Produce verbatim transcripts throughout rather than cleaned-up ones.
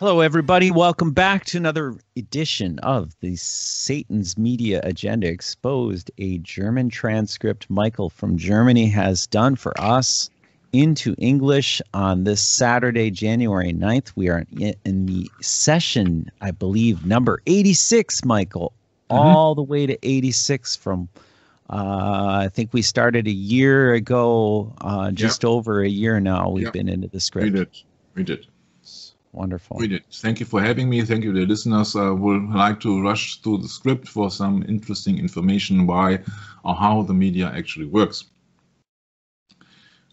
Hello, everybody. Welcome back to another edition of the Satan's Media Agenda Exposed, a German transcript Michael from Germany has done for us into English on this Saturday, January ninth. We are in the session, I believe, number eighty-six, Michael, mm-hmm. all the way to eighty-six from, uh, I think we started a year ago, uh, just yep. over a year now. We've yep. been into the script. We did. We did. Wonderful. We did. Thank you for having me. Thank you, the listeners. I would like to rush through the script for some interesting information why or how the media actually works.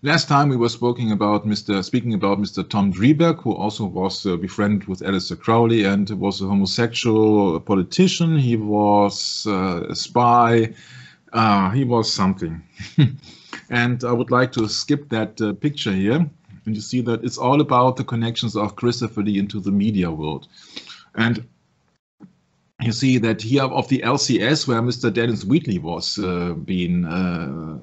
Last time we were speaking about Mister speaking about Mister Tom Driberg, who also was uh, befriended with Aleister Crowley and was a homosexual politician. He was uh, a spy. Uh, he was something. And I would like to skip that uh, picture here. And you see that it's all about the connections of Christopher Lee into the media world. And you see that here of the L C S, where Mister Dennis Wheatley was uh, being uh,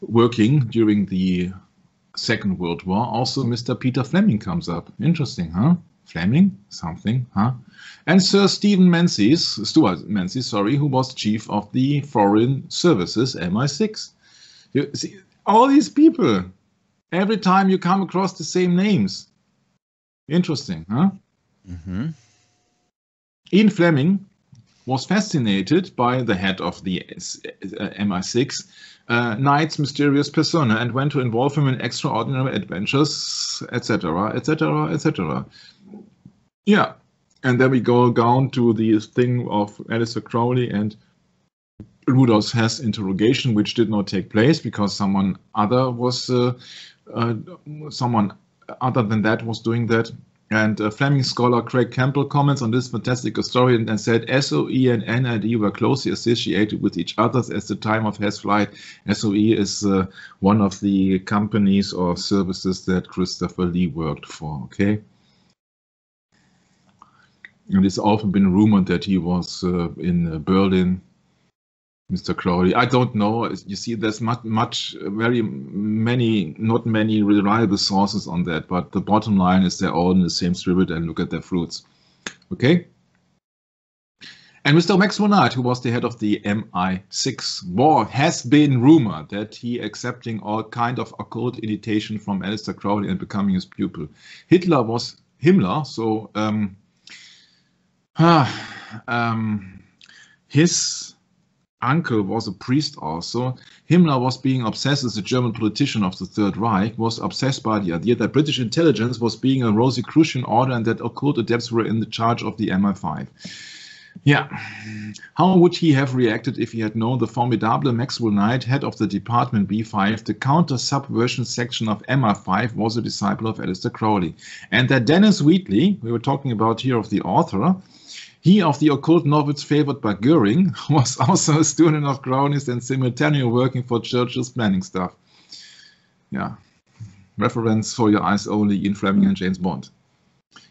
working during the Second World War, also Mister Peter Fleming comes up. Interesting, huh? Fleming? Something, huh? And Sir Stephen Menzies, Stuart Menzies, sorry, who was chief of the Foreign Services, M I six. You see, all these people. Every time you come across the same names. Interesting, huh? Mm-hmm. Ian Fleming was fascinated by the head of the M I six, uh, Knight's mysterious persona, and went to involve him in extraordinary adventures, et cetera, et cetera, et cetera. Yeah, and then we go down to the thing of Aleister Crowley and Rudolf Hess interrogation, which did not take place because someone other was uh, Uh, someone other than that was doing that. And uh, Fleming scholar Craig Campbell comments on this fantastic story and, and said S O E and N I D were closely associated with each other at the time of Hess' flight. S O E is uh, one of the companies or services that Christopher Lee worked for, okay? And it's often been rumored that he was uh, in uh, Berlin. Mister Crowley, I don't know. You see, there's not much, very many, not many reliable sources on that, but the bottom line is they're all in the same spirit and look at their fruits. Okay? And Mister Maxwell Knight, who was the head of the M I six war, has been rumored that he accepting all kind of occult invitation from Aleister Crowley and becoming his pupil. Hitler was Himmler, so um, um, his uncle was a priest also. Himmler was being obsessed as a German politician of the Third Reich, was obsessed by the idea that British intelligence was being a Rosicrucian order and that occult adepts were in the charge of the M I five. Yeah. How would he have reacted if he had known the formidable Maxwell Knight, head of the Department B five, the counter-subversion section of M I five, was a disciple of Aleister Crowley? And that Dennis Wheatley, we were talking about here of the author, he of the occult novels favored by Goering, was also a student of Crowley's and simultaneously working for Churchill's planning staff. Yeah, reference for your eyes only, Ian Fleming and James Bond.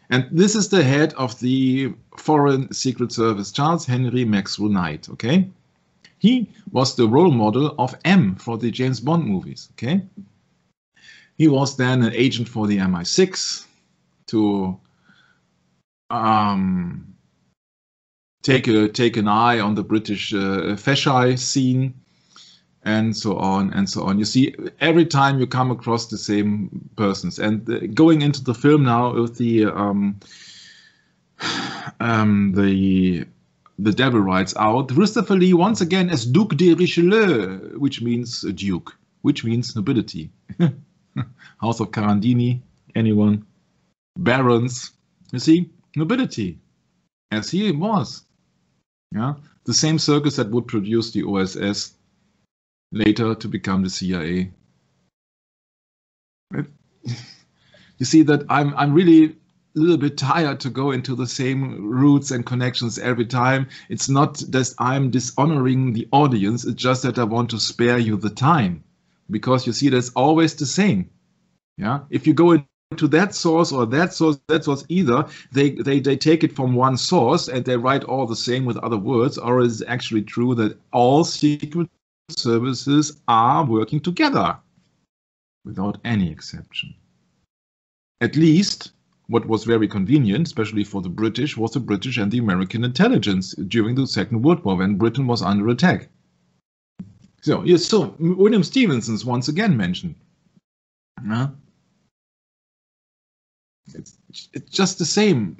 And this is the head of the Foreign Secret Service, Charles Henry Maxwell Knight, okay? He was the role model of M for the James Bond movies, okay? He was then an agent for the M I six to um, Take, a, take an eye on the British uh, Feshai scene, and so on and so on. You see, every time you come across the same persons. And the, going into the film now with the um, um, the the Devil Rides Out, Christopher Lee once again as Duke de Richelieu, which means duke, which means nobility. House of Carandini, anyone? Barons, you see, nobility, as he was. Yeah, the same circus that would produce the O S S later to become the C I A. Right? You see that I'm I'm really a little bit tired to go into the same routes and connections every time. It's not that I'm dishonoring the audience. It's just that I want to spare you the time, because you see that's always the same. Yeah, if you go in to that source or that source, that source either, they, they, they take it from one source and they write all the same with other words, or is it actually true that all secret services are working together without any exception? At least What was very convenient, especially for the British, was the British and the American intelligence during the Second World War, when Britain was under attack. So, yes, so William Stevenson's once again mentioned. Huh? It's, it's just the same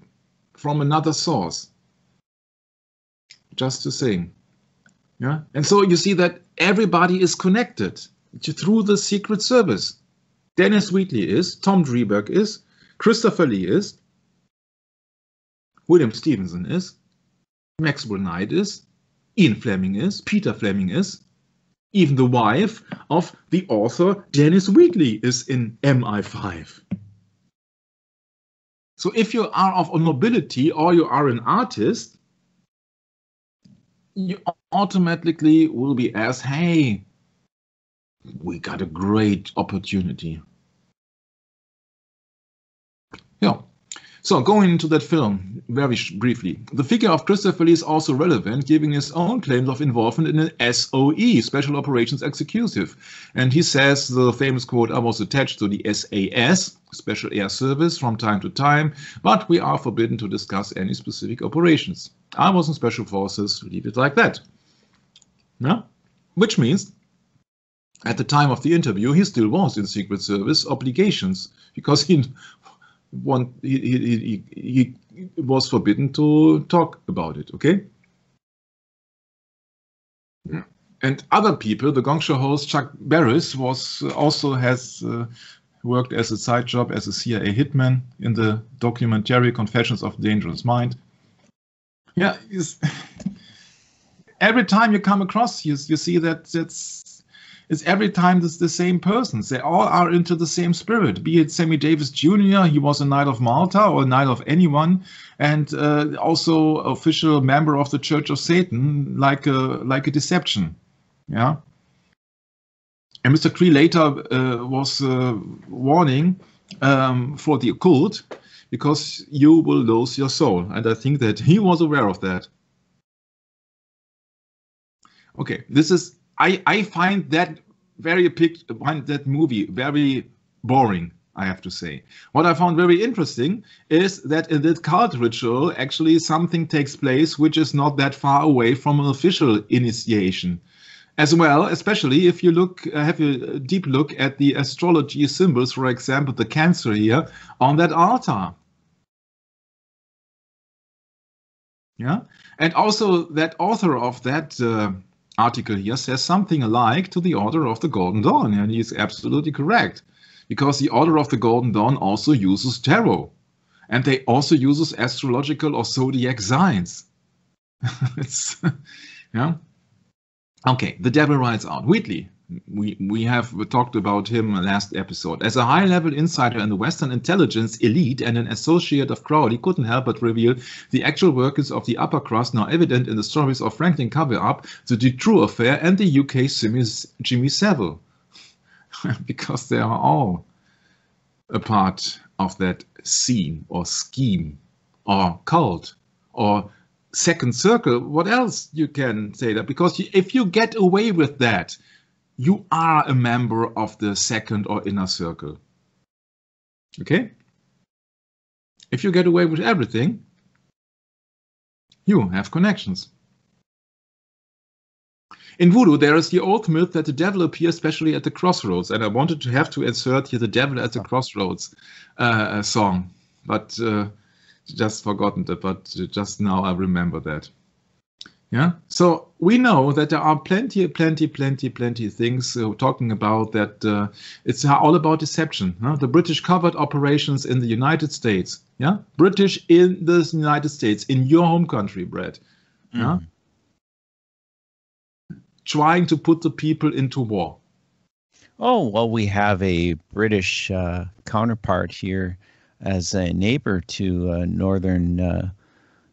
from another source. Just the same. Yeah? And so you see that everybody is connected through the Secret Service. Dennis Wheatley is, Tom Driberg is, Christopher Lee is, William Stevenson is, Maxwell Knight is, Ian Fleming is, Peter Fleming is, even the wife of the author Dennis Wheatley is in M I five. So if you are of a nobility or you are an artist, you automatically will be asked, hey, we got a great opportunity. Yeah. So going into that film very briefly, the figure of Christopher Lee is also relevant, giving his own claims of involvement in an S O E, Special Operations Executive. And he says the famous quote, I was attached to the S A S, Special Air Service, from time to time, but we are forbidden to discuss any specific operations. I was in Special Forces, leave it like that. Yeah? Which means, at the time of the interview, he still was in Secret Service obligations, because he One, he, he, he, he was forbidden to talk about it, okay? And other people, the Gong Show host Chuck Barris was also has uh, worked as a side job as a C I A hitman in the documentary Confessions of a Dangerous Mind. Yeah, every time you come across, you, you see that that's It's every time it's the same persons. They all are into the same spirit, be it Sammy Davis Junior, he was a Knight of Malta or a Knight of anyone, and uh, also official member of the Church of Satan, like a, like a deception. Yeah. And Mister Cree later uh, was uh, warning um, for the occult, because you will lose your soul. And I think that he was aware of that. Okay, this is... I, I find that very pic find that movie very boring, I have to say. What I found very interesting is that in that cult ritual, actually something takes place which is not that far away from an official initiation. As well, especially if you look, uh, have a deep look at the astrology symbols, for example, the Cancer here on that altar. Yeah, and also that author of that uh, article here says something alike to the Order of the Golden Dawn, and he is absolutely correct, because the Order of the Golden Dawn also uses tarot, and they also uses astrological or zodiac signs. It's, yeah. Okay, The Devil Rides Out. Wheatley, we we have talked about him last episode. As a high-level insider in the Western intelligence elite and an associate of Crowley, couldn't help but reveal the actual workings of the upper crust now evident in the stories of Franklin Cover-Up, the Dutroux Affair, and the U K's Jimmy Savile, because they are all a part of that scene or scheme or cult or second circle. What else you can say that? Because if you get away with that, you are a member of the second or inner circle. Okay? If you get away with everything, you have connections. In voodoo, there is the old myth that the devil appears especially at the crossroads, and I wanted to have to insert here the Devil at the Crossroads uh, song, but uh, just forgotten that, but just now I remember that. Yeah, so we know that there are plenty, plenty, plenty, plenty things uh, talking about that. Uh, it's all about deception. Huh? The British covert operations in the United States. Yeah, British in the United States, in your home country, Brad. Mm. Yeah? Trying to put the people into war. Oh, well, we have a British uh, counterpart here as a neighbor to uh, northern uh,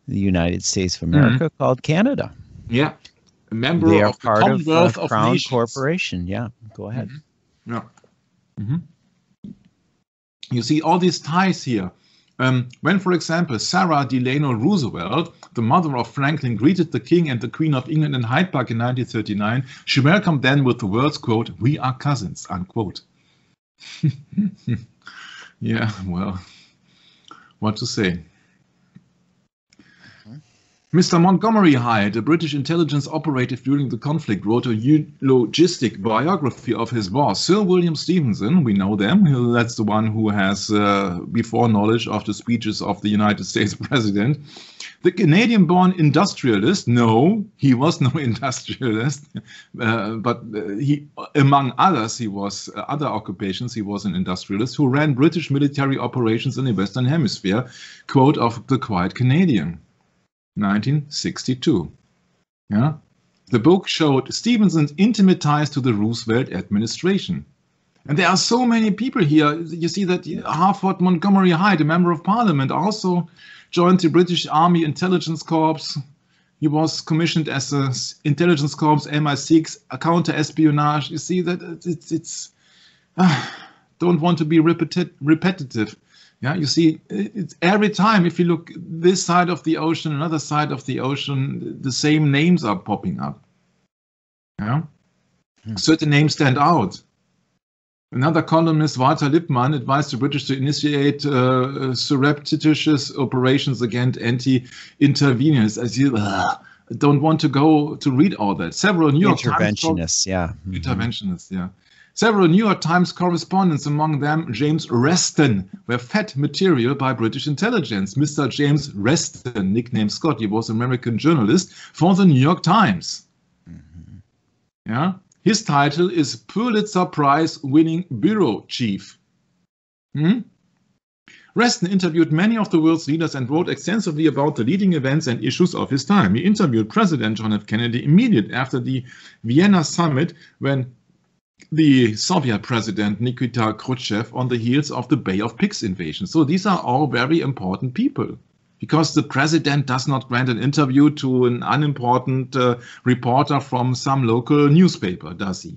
the United States of America, mm-hmm. called Canada. Yeah, a member they of the part Commonwealth of, uh, Crown of Corporation. Yeah, go ahead. Mm-hmm. Yeah, mm-hmm. You see all these ties here. Um, when, for example, Sarah Delano Roosevelt, the mother of Franklin, greeted the King and the Queen of England in Hyde Park in nineteen thirty-nine, she welcomed them with the words, quote, "We are cousins," unquote. Yeah, well, what to say. Mister Montgomery Hyde, a British intelligence operative during the conflict, wrote a eulogistic biography of his boss, Sir William Stevenson. We know them. That's the one who has uh, before knowledge of the speeches of the United States president. The Canadian-born industrialist. No, he was no industrialist, uh, but he, among others, he was uh, other occupations. He was an industrialist who ran British military operations in the Western Hemisphere. Quote of the Quiet Canadian. nineteen sixty-two. Yeah? The book showed Stevenson's intimate ties to the Roosevelt administration. And there are so many people here. You see that Harford Montgomery Hyde, a member of parliament, also joined the British Army Intelligence Corps. He was commissioned as an intelligence corps, M I six, a counter-espionage. You see that it's... it's uh, don't want to be repeti- repetitive. Yeah, you see, it's every time if you look this side of the ocean, another side of the ocean, the same names are popping up. Yeah, hmm. Certain names stand out. Another columnist, Walter Lippmann, advised the British to initiate uh, surreptitious operations against anti-intervenients. As you uh, don't want to go to read all that. Several New York interventionists, yeah, mm-hmm. interventionists, yeah. Several New York Times correspondents, among them James Reston, were fed material by British intelligence. Mister James Reston, nicknamed Scott, he was an American journalist for the New York Times. Mm-hmm. Yeah, his title is Pulitzer Prize-winning bureau chief. Hmm? Reston interviewed many of the world's leaders and wrote extensively about the leading events and issues of his time. He interviewed President John F. Kennedy immediately after the Vienna summit when the Soviet president Nikita Khrushchev on the heels of the Bay of Pigs invasion. So these are all very important people, because the president does not grant an interview to an unimportant uh, reporter from some local newspaper, does he?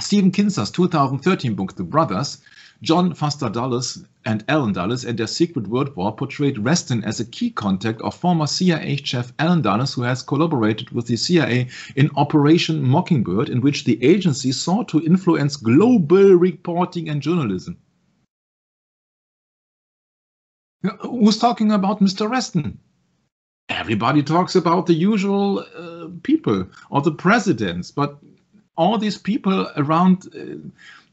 Stephen Kinser's two thousand thirteen book, The Brothers, John Foster Dulles and Alan Dulles and their Secret World War portrayed Reston as a key contact of former C I A chef Alan Dulles, who has collaborated with the C I A in Operation Mockingbird, in which the agency sought to influence global reporting and journalism. Who's talking about Mister Reston? Everybody talks about the usual uh, people or the presidents, but all these people around... Uh,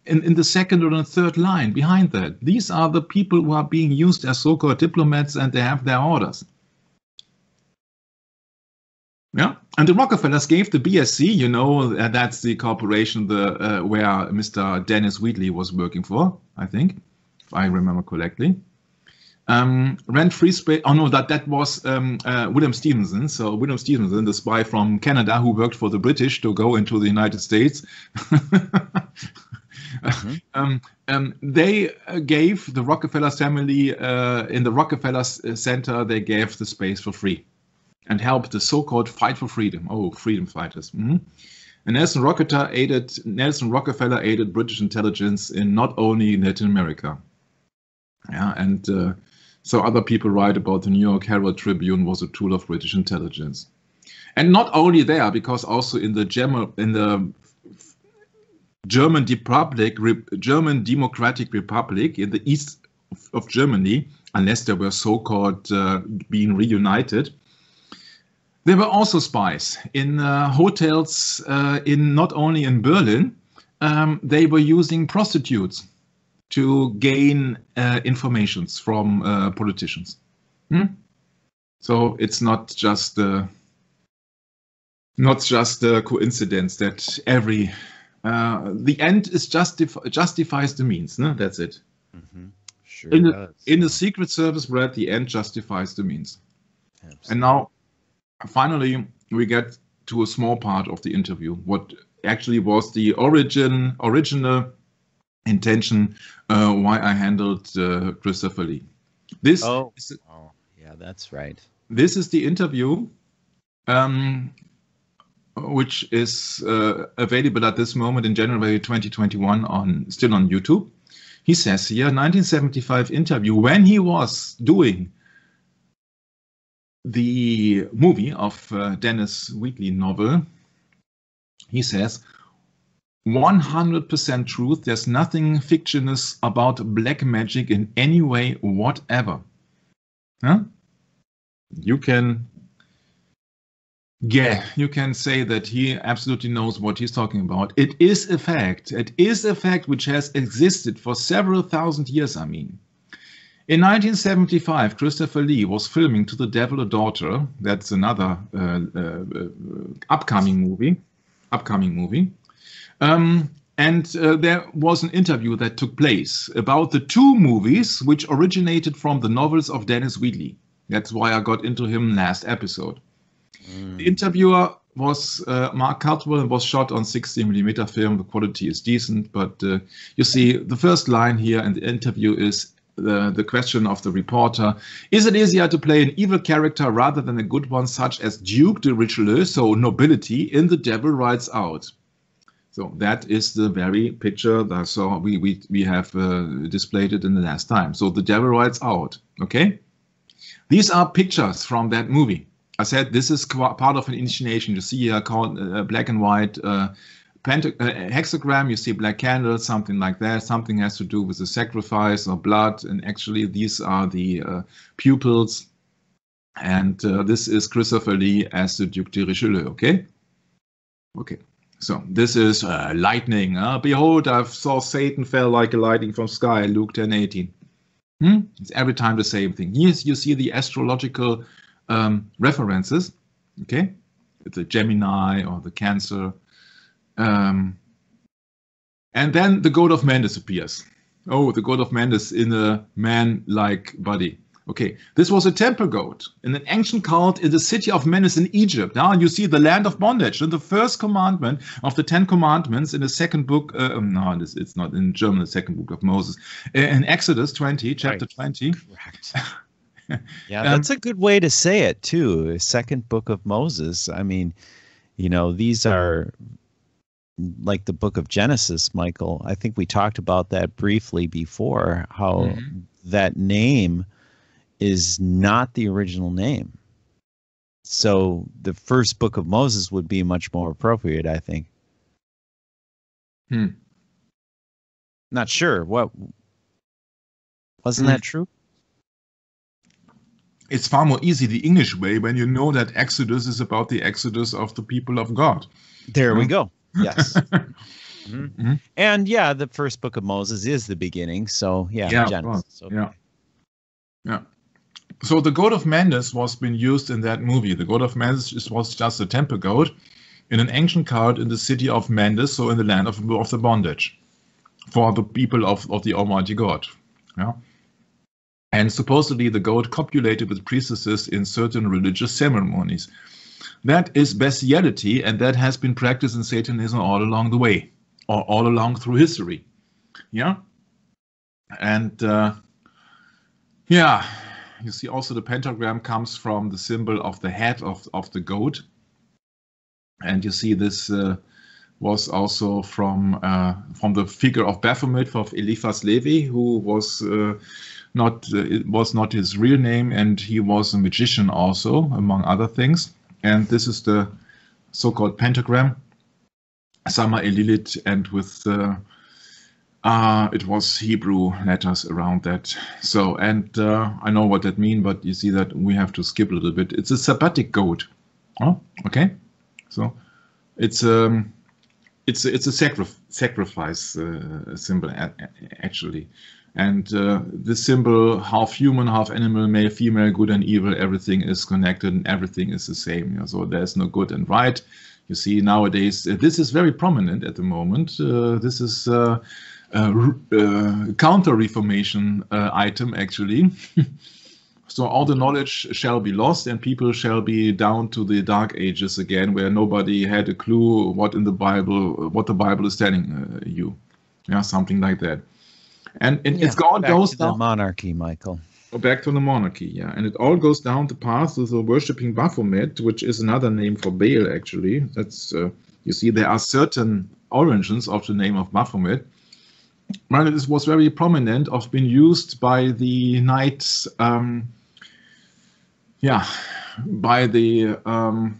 In, in the second or the third line behind that. These are the people who are being used as so-called diplomats, and they have their orders. Yeah, and the Rockefellers gave the B S C, you know, that's the corporation the uh, where Mister Dennis Wheatley was working for, I think, if I remember correctly. Um, rent free space. Oh no, that that was um, uh, William Stevenson. So William Stevenson, the spy from Canada who worked for the British to go into the United States. Mm-hmm. um, um, they uh, gave the Rockefeller family uh, in the Rockefeller Center. They gave the space for free, and helped the so-called fight for freedom. Oh, freedom fighters! Mm-hmm. And Nelson Rockefeller aided Nelson Rockefeller aided British intelligence in not only Latin America. Yeah, and uh, so other people write about the New York Herald Tribune was a tool of British intelligence, and not only there, because also in the Gem in the German Republic, German Democratic Republic in the east of, of Germany, unless they were so-called uh, being reunited. There were also spies in uh, hotels uh, in not only in Berlin, um, they were using prostitutes to gain uh, informations from uh, politicians. Hmm? So it's not just uh, not just a coincidence that every Uh, the end is justif justifies the means. No? That's it. Mm-hmm. Sure in, does. The, in the Secret Service, Brad, the end justifies the means. Absolutely. And now, finally, we get to a small part of the interview. What actually was the origin, original intention uh, why I handled uh, Christopher Lee. This. Oh. Is, oh, yeah, that's right. This is the interview. Um, which is uh, available at this moment in January twenty twenty-one on still on YouTube. He says here, nineteen seventy-five interview, when he was doing the movie of uh, Dennis Wheatley novel, he says, one hundred percent truth. There's nothing fictitious about black magic in any way whatever. Huh? You can, yeah, you can say that he absolutely knows what he's talking about. It is a fact. It is a fact which has existed for several thousand years, I mean. In nineteen seventy-five, Christopher Lee was filming To the Devil a Daughter. That's another uh, uh, upcoming movie. Upcoming movie. Um, and uh, there was an interview that took place about the two movies which originated from the novels of Dennis Wheatley. That's why I got into him last episode. Mm. The interviewer was uh, Mark Caldwell and was shot on sixty millimeter film. The quality is decent, but uh, you see the first line here in the interview is the, the question of the reporter. Is it easier to play an evil character rather than a good one such as Duke de Richelieu, so nobility, in The Devil Rides Out? So that is the very picture that so we, we, we have uh, displayed it in the last time. So The Devil Rides Out, okay? These are pictures from that movie. I said this is part of an initiation. You see here called uh, black and white uh, penta uh, hexagram. You see black candles, something like that. Something has to do with the sacrifice or blood. And actually, these are the uh, pupils. And uh, this is Christopher Lee as the Duke de Richelieu. Okay. Okay. So this is uh, lightning. Uh, Behold, I saw Satan fell like a lightning from sky. Luke ten eighteen. Hmm? It's every time the same thing. Yes, you see the astrological um, references, okay? The Gemini or the Cancer. Um, and then the God of Man disappears. Oh, the God of Man is in a man-like body. Okay, this was a temple god in an ancient cult in the city of Menes in Egypt. Now you see the land of bondage. And the first commandment of the Ten Commandments in the second book, uh, no, this, it's not in German, the second book of Moses, in Exodus twenty, chapter right. twenty. Correct. Yeah, that's um, a good way to say it too. Second book of Moses. I mean, you know, these are like the book of Genesis, Michael. I think we talked about that briefly before, how mm-hmm. that name is not the original name. So the first book of Moses would be much more appropriate, I think. Hmm. Not sure. What wasn't hmm. that true? It's far more easy the English way when you know that Exodus is about the exodus of the people of God. There hmm. we go. Yes. mm-hmm. Mm-hmm. And yeah, the first book of Moses is the beginning. So yeah, yeah, Genesis. Okay. yeah. yeah. So the God of Mendes was being used in that movie. The God of Mendes was just a temple god in an ancient cult in the city of Mendes, so in the land of, of the bondage, for the people of, of the Almighty God. Yeah. And supposedly the god copulated with priestesses in certain religious ceremonies. That is bestiality, and that has been practiced in Satanism all along the way, or all along through history. Yeah. And uh, yeah. You see also the pentagram comes from the symbol of the head of, of the goat. And you see this uh, was also from uh, from the figure of Baphomet, of Éliphas Lévi, who was uh, not uh, it was not his real name, and he was a magician also, among other things. And this is the so-called pentagram, Sama Elilit, and with uh, Uh, it was Hebrew letters around that. So, and uh, I know what that means, but you see that we have to skip a little bit. It's a Sabbatic goat. Oh, okay. So, it's um, it's it's a sacri sacrifice uh, symbol actually, and uh, this symbol, half human, half animal, male, female, good and evil. Everything is connected, and everything is the same. You know? So there's no good and right. You see nowadays uh, this is very prominent at the moment. Uh, this is. Uh, Uh, uh, counter-reformation uh, item, actually. So all the knowledge shall be lost and people shall be down to the Dark Ages again, where nobody had a clue what in the Bible, what the Bible is telling uh, you. Yeah, something like that. And, and yeah, it all back goes to down... the monarchy, Michael. Oh, back to the monarchy, yeah. And it all goes down the path of the worshipping Baphomet, which is another name for Baal, actually. That's uh, you see, there are certain origins of the name of Baphomet. Well, this was very prominent, of being used by the knights, um, yeah, by the um,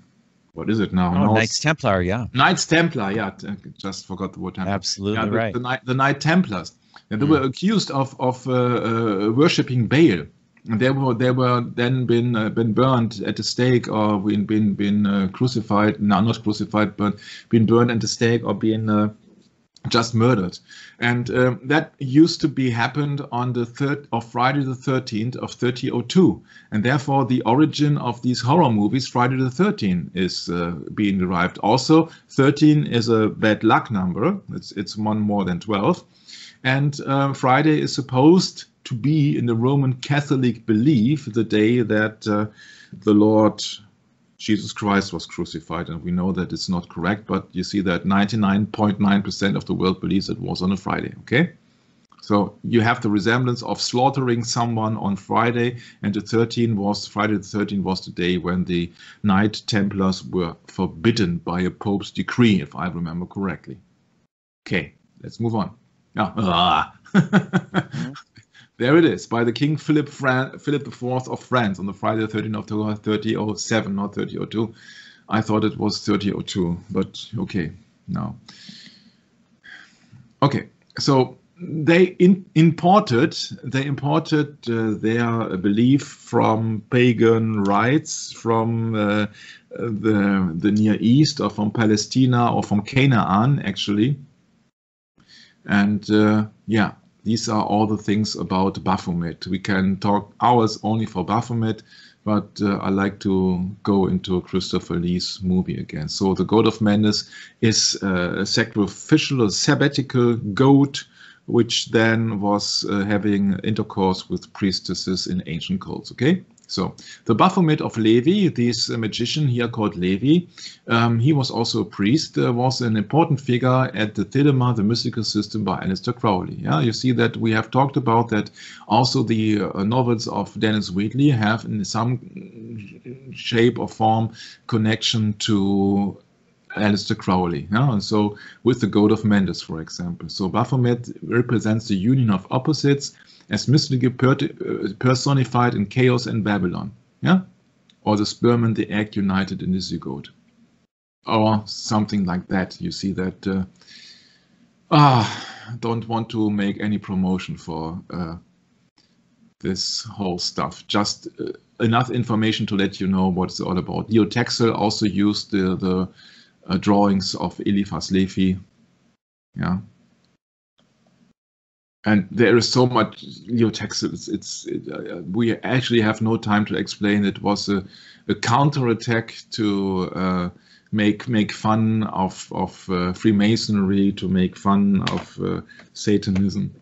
what is it now? Oh, no, Knights Templar, yeah. Knights Templar, yeah. I just forgot the word Templar. Absolutely yeah, the, right. The, the, the Knight Templars. Yeah, they mm. were accused of of uh, uh, worshipping Baal. And they were they were then been uh, been burned at the stake, or been been been uh, crucified. No, not crucified, but been burned at the stake, or been uh, just murdered. And um, that used to be happened on the third of Friday the thirteenth of thirty oh two. And therefore, the origin of these horror movies, Friday the thirteenth, is uh, being derived. Also, thirteen is a bad luck number. It's it's one more than twelve. And uh, Friday is supposed to be, in the Roman Catholic belief, the day that uh, the Lord Jesus Christ was crucified. And we know that it's not correct, but you see that ninety-nine point nine percent of the world believes it was on a Friday, okay? So you have the resemblance of slaughtering someone on Friday, and the thirteenth was, Friday the thirteenth was the day when the Knight Templars were forbidden by a Pope's decree, if I remember correctly. Okay, let's move on. Oh, ah. mm-hmm. There it is, by the King Philip Fran Philip the fourth of France on the Friday the thirteenth of October thirty oh seven, not thirty oh two. I thought it was thirty oh two, but okay, no. Okay, so they in imported they imported uh, their belief from pagan rites, from uh, the the Near East, or from Palestine, or from Canaan, actually. And uh, yeah, these are all the things about Baphomet. We can talk hours only for Baphomet, but uh, I like to go into Christopher Lee's movie again. So the goat of Mendes is uh, a sacrificial or sabbatical goat, which then was uh, having intercourse with priestesses in ancient cults, okay? So the Baphomet of Levi, this magician here called Levi, um, he was also a priest, uh, was an important figure at the Thelema, the mystical system by Aleister Crowley. Yeah, you see that we have talked about that. Also the uh, novels of Dennis Wheatley have in some shape or form connection to Aleister Crowley, yeah? And so with the Goat of Mendes, for example. So Baphomet represents the union of opposites, as mystically per personified in chaos and Babylon, yeah, or the sperm and the egg united in the zygote, or something like that. You see that. Uh, ah, don't want to make any promotion for uh, this whole stuff. Just uh, enough information to let you know what it's all about. Leo Taxil also used the the uh, drawings of Éliphas Lévi, yeah. And there is so much Leo Taxil. It's, it's it, uh, we actually have no time to explain. It was a, a counterattack to uh, make make fun of of uh, Freemasonry, to make fun of uh, Satanism.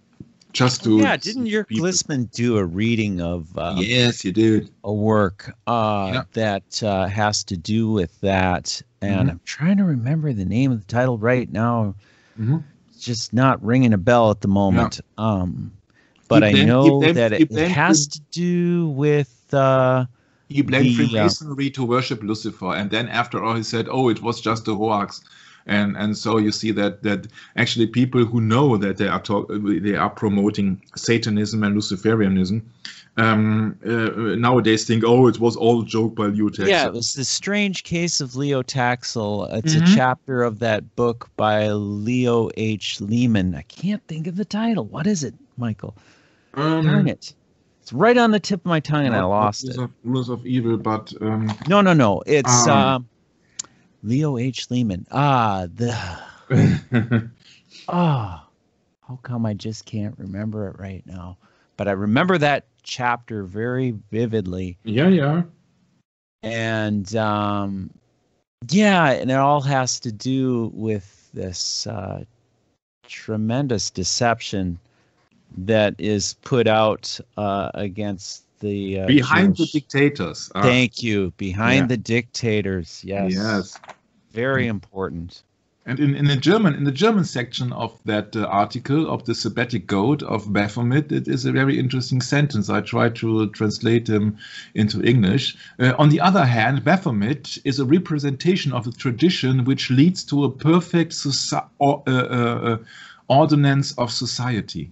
Just to yeah, didn't your Glissman do a reading of? Um, yes, you did a work uh, yeah. that uh, has to do with that, and mm-hmm. I'm trying to remember the name of the title right now. Mm-hmm. Just not ringing a bell at the moment, yeah. um, but blamed, I know blamed, that it, blamed, it has to do with. Uh, he blamed the, Freemasonry uh, to worship Lucifer, and then after all, he said, "Oh, it was just a hoax," and and so you see that that actually people who know that they are talk, they are promoting Satanism and Luciferianism um, uh, nowadays think, "Oh, it was all a joke by Leo Taxil." Yeah, it was The Strange Case of Leo Taxil. It's mm-hmm. a chapter of that book by Leo H. Lehman. I can't think of the title. What is it, Michael? Um, Darn it. It's right on the tip of my tongue and I lost it. Rules of Evil, but... Um, no, no, no. It's um, uh, Leo H. Lehman. Ah, the... Ah, oh, how come I just can't remember it right now? But I remember that chapter very vividly. Yeah, yeah. And um yeah, and it all has to do with this uh tremendous deception that is put out uh against the uh, behind Jewish... the dictators. Uh, Thank you. Behind yeah. the dictators. Yes. Yes. Very important. And in, in the German, in the German section of that uh, article of the Sabbatic Goat of Baphomet, it is a very interesting sentence. I try to translate him into English. Uh, on the other hand, Baphomet is a representation of a tradition which leads to a perfect or, uh, uh, ordinance of society,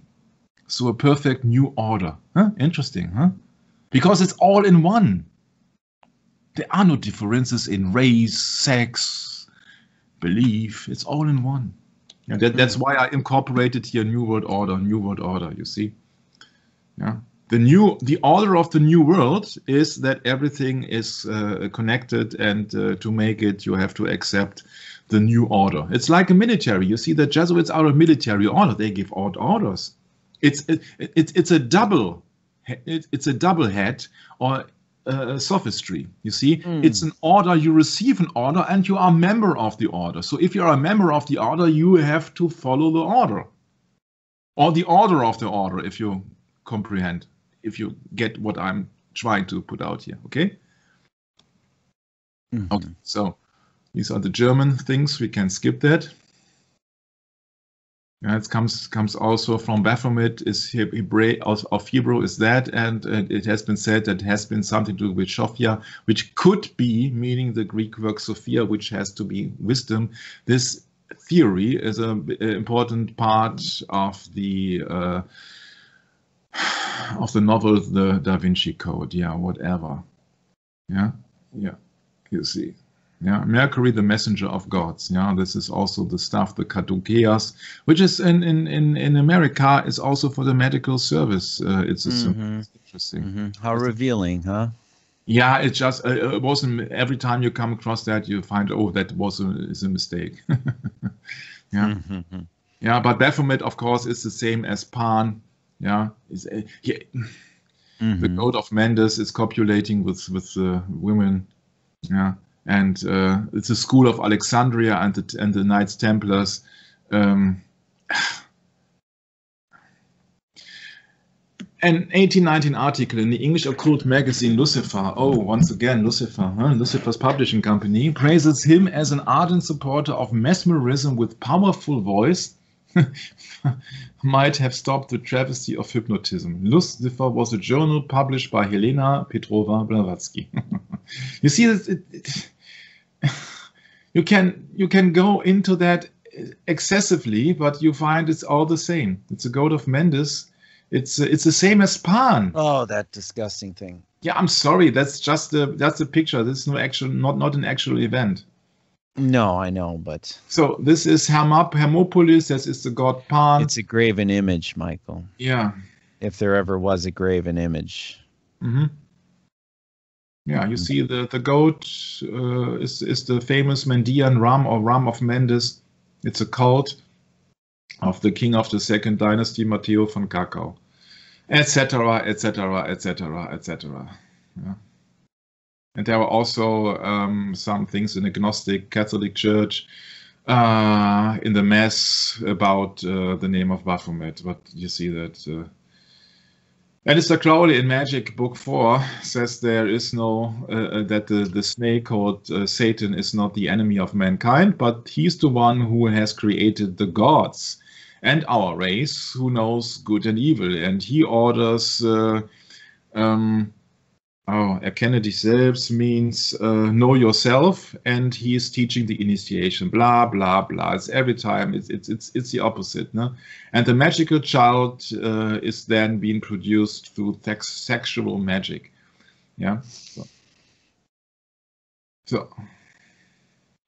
so a perfect new order. Huh? Interesting, huh? Because it's all in one. There are no differences in race, sex, belief. It's all in one. Yeah, that, that's why I incorporated here New World Order, New World Order, you see. Yeah. The new, the order of the new world is that everything is uh, connected, and uh, to make it, you have to accept the new order. It's like a military. You see, the Jesuits are a military order. They give out orders. It's it, it, it's a double, it, it's a double head or uh, sophistry. You see, mm. It's an order. You receive an order, and you are a member of the order. So if you are a member of the order, you have to follow the order, or the order of the order, if you comprehend. If you get what I'm trying to put out here, okay? Mm-hmm. Okay, so these are the German things. We can skip that. Yeah, it comes comes also from Baphomet, is Hebrew of Hebrew is that, and it has been said that has been something to do with Sophia, which could be meaning the Greek word Sophia, which has to be wisdom. This theory is an important part of the. Uh, of the novel The Da Vinci Code, yeah, whatever. Yeah, yeah, you see. Yeah, Mercury, the messenger of gods. Yeah, this is also the stuff, the caduceus, which is in, in, in, in America, is also for the medical service. Uh, it's, mm-hmm. It's interesting. Mm-hmm. How revealing, huh? Yeah, it's just, uh, it wasn't, every time you come across that, you find, oh, that was a, is a mistake. Yeah. Mm-hmm. Yeah, but Baphomet, of course, is the same as Pan. Yeah, it's, uh, yeah. Mm-hmm. The code of Mendes is copulating with with uh, women, yeah, and uh, it's the school of Alexandria and the and the Knights Templars. Um, an eighteen nineteen article in the English occult magazine Lucifer. Oh, once again Lucifer, huh? Lucifer's publishing company praises him as an ardent supporter of mesmerism with powerful voice. Might have stopped the travesty of hypnotism. Lucifer was a journal published by Helena Petrova Blavatsky. You see, it, it, it, you can you can go into that excessively, but you find it's all the same. It's a code of Mendes. It's it's the same as Pan. Oh, that disgusting thing. Yeah, I'm sorry. That's just the that's a picture. This is no actual, not not an actual event. No, I know, but... So, this is Hermap, Hermopolis, this is the god Pan. It's a graven image, Michael. Yeah. If there ever was a graven image. Mm-hmm. Yeah, you mm-hmm. see the, the goat uh, is, is the famous Mendian Ram, or Ram of Mendes. It's a cult of the king of the second dynasty, Matteo von Kakao, et cetera, et cetera, et cetera, et cetera. Yeah. And there were also um, some things in the Gnostic Catholic Church, uh, in the Mass, about uh, the name of Baphomet. But you see that uh, Aleister Crowley in Magic Book Four says there is no uh, that the, the snake called uh, Satan is not the enemy of mankind, but he's the one who has created the gods and our race, who knows good and evil, and he orders. Uh, um, Oh, erkenne dich selbst means uh, know yourself, and he is teaching the initiation. Blah blah blah. It's every time. It's it's it's it's the opposite, no? And the magical child uh, is then being produced through sexual magic. Yeah. So. so,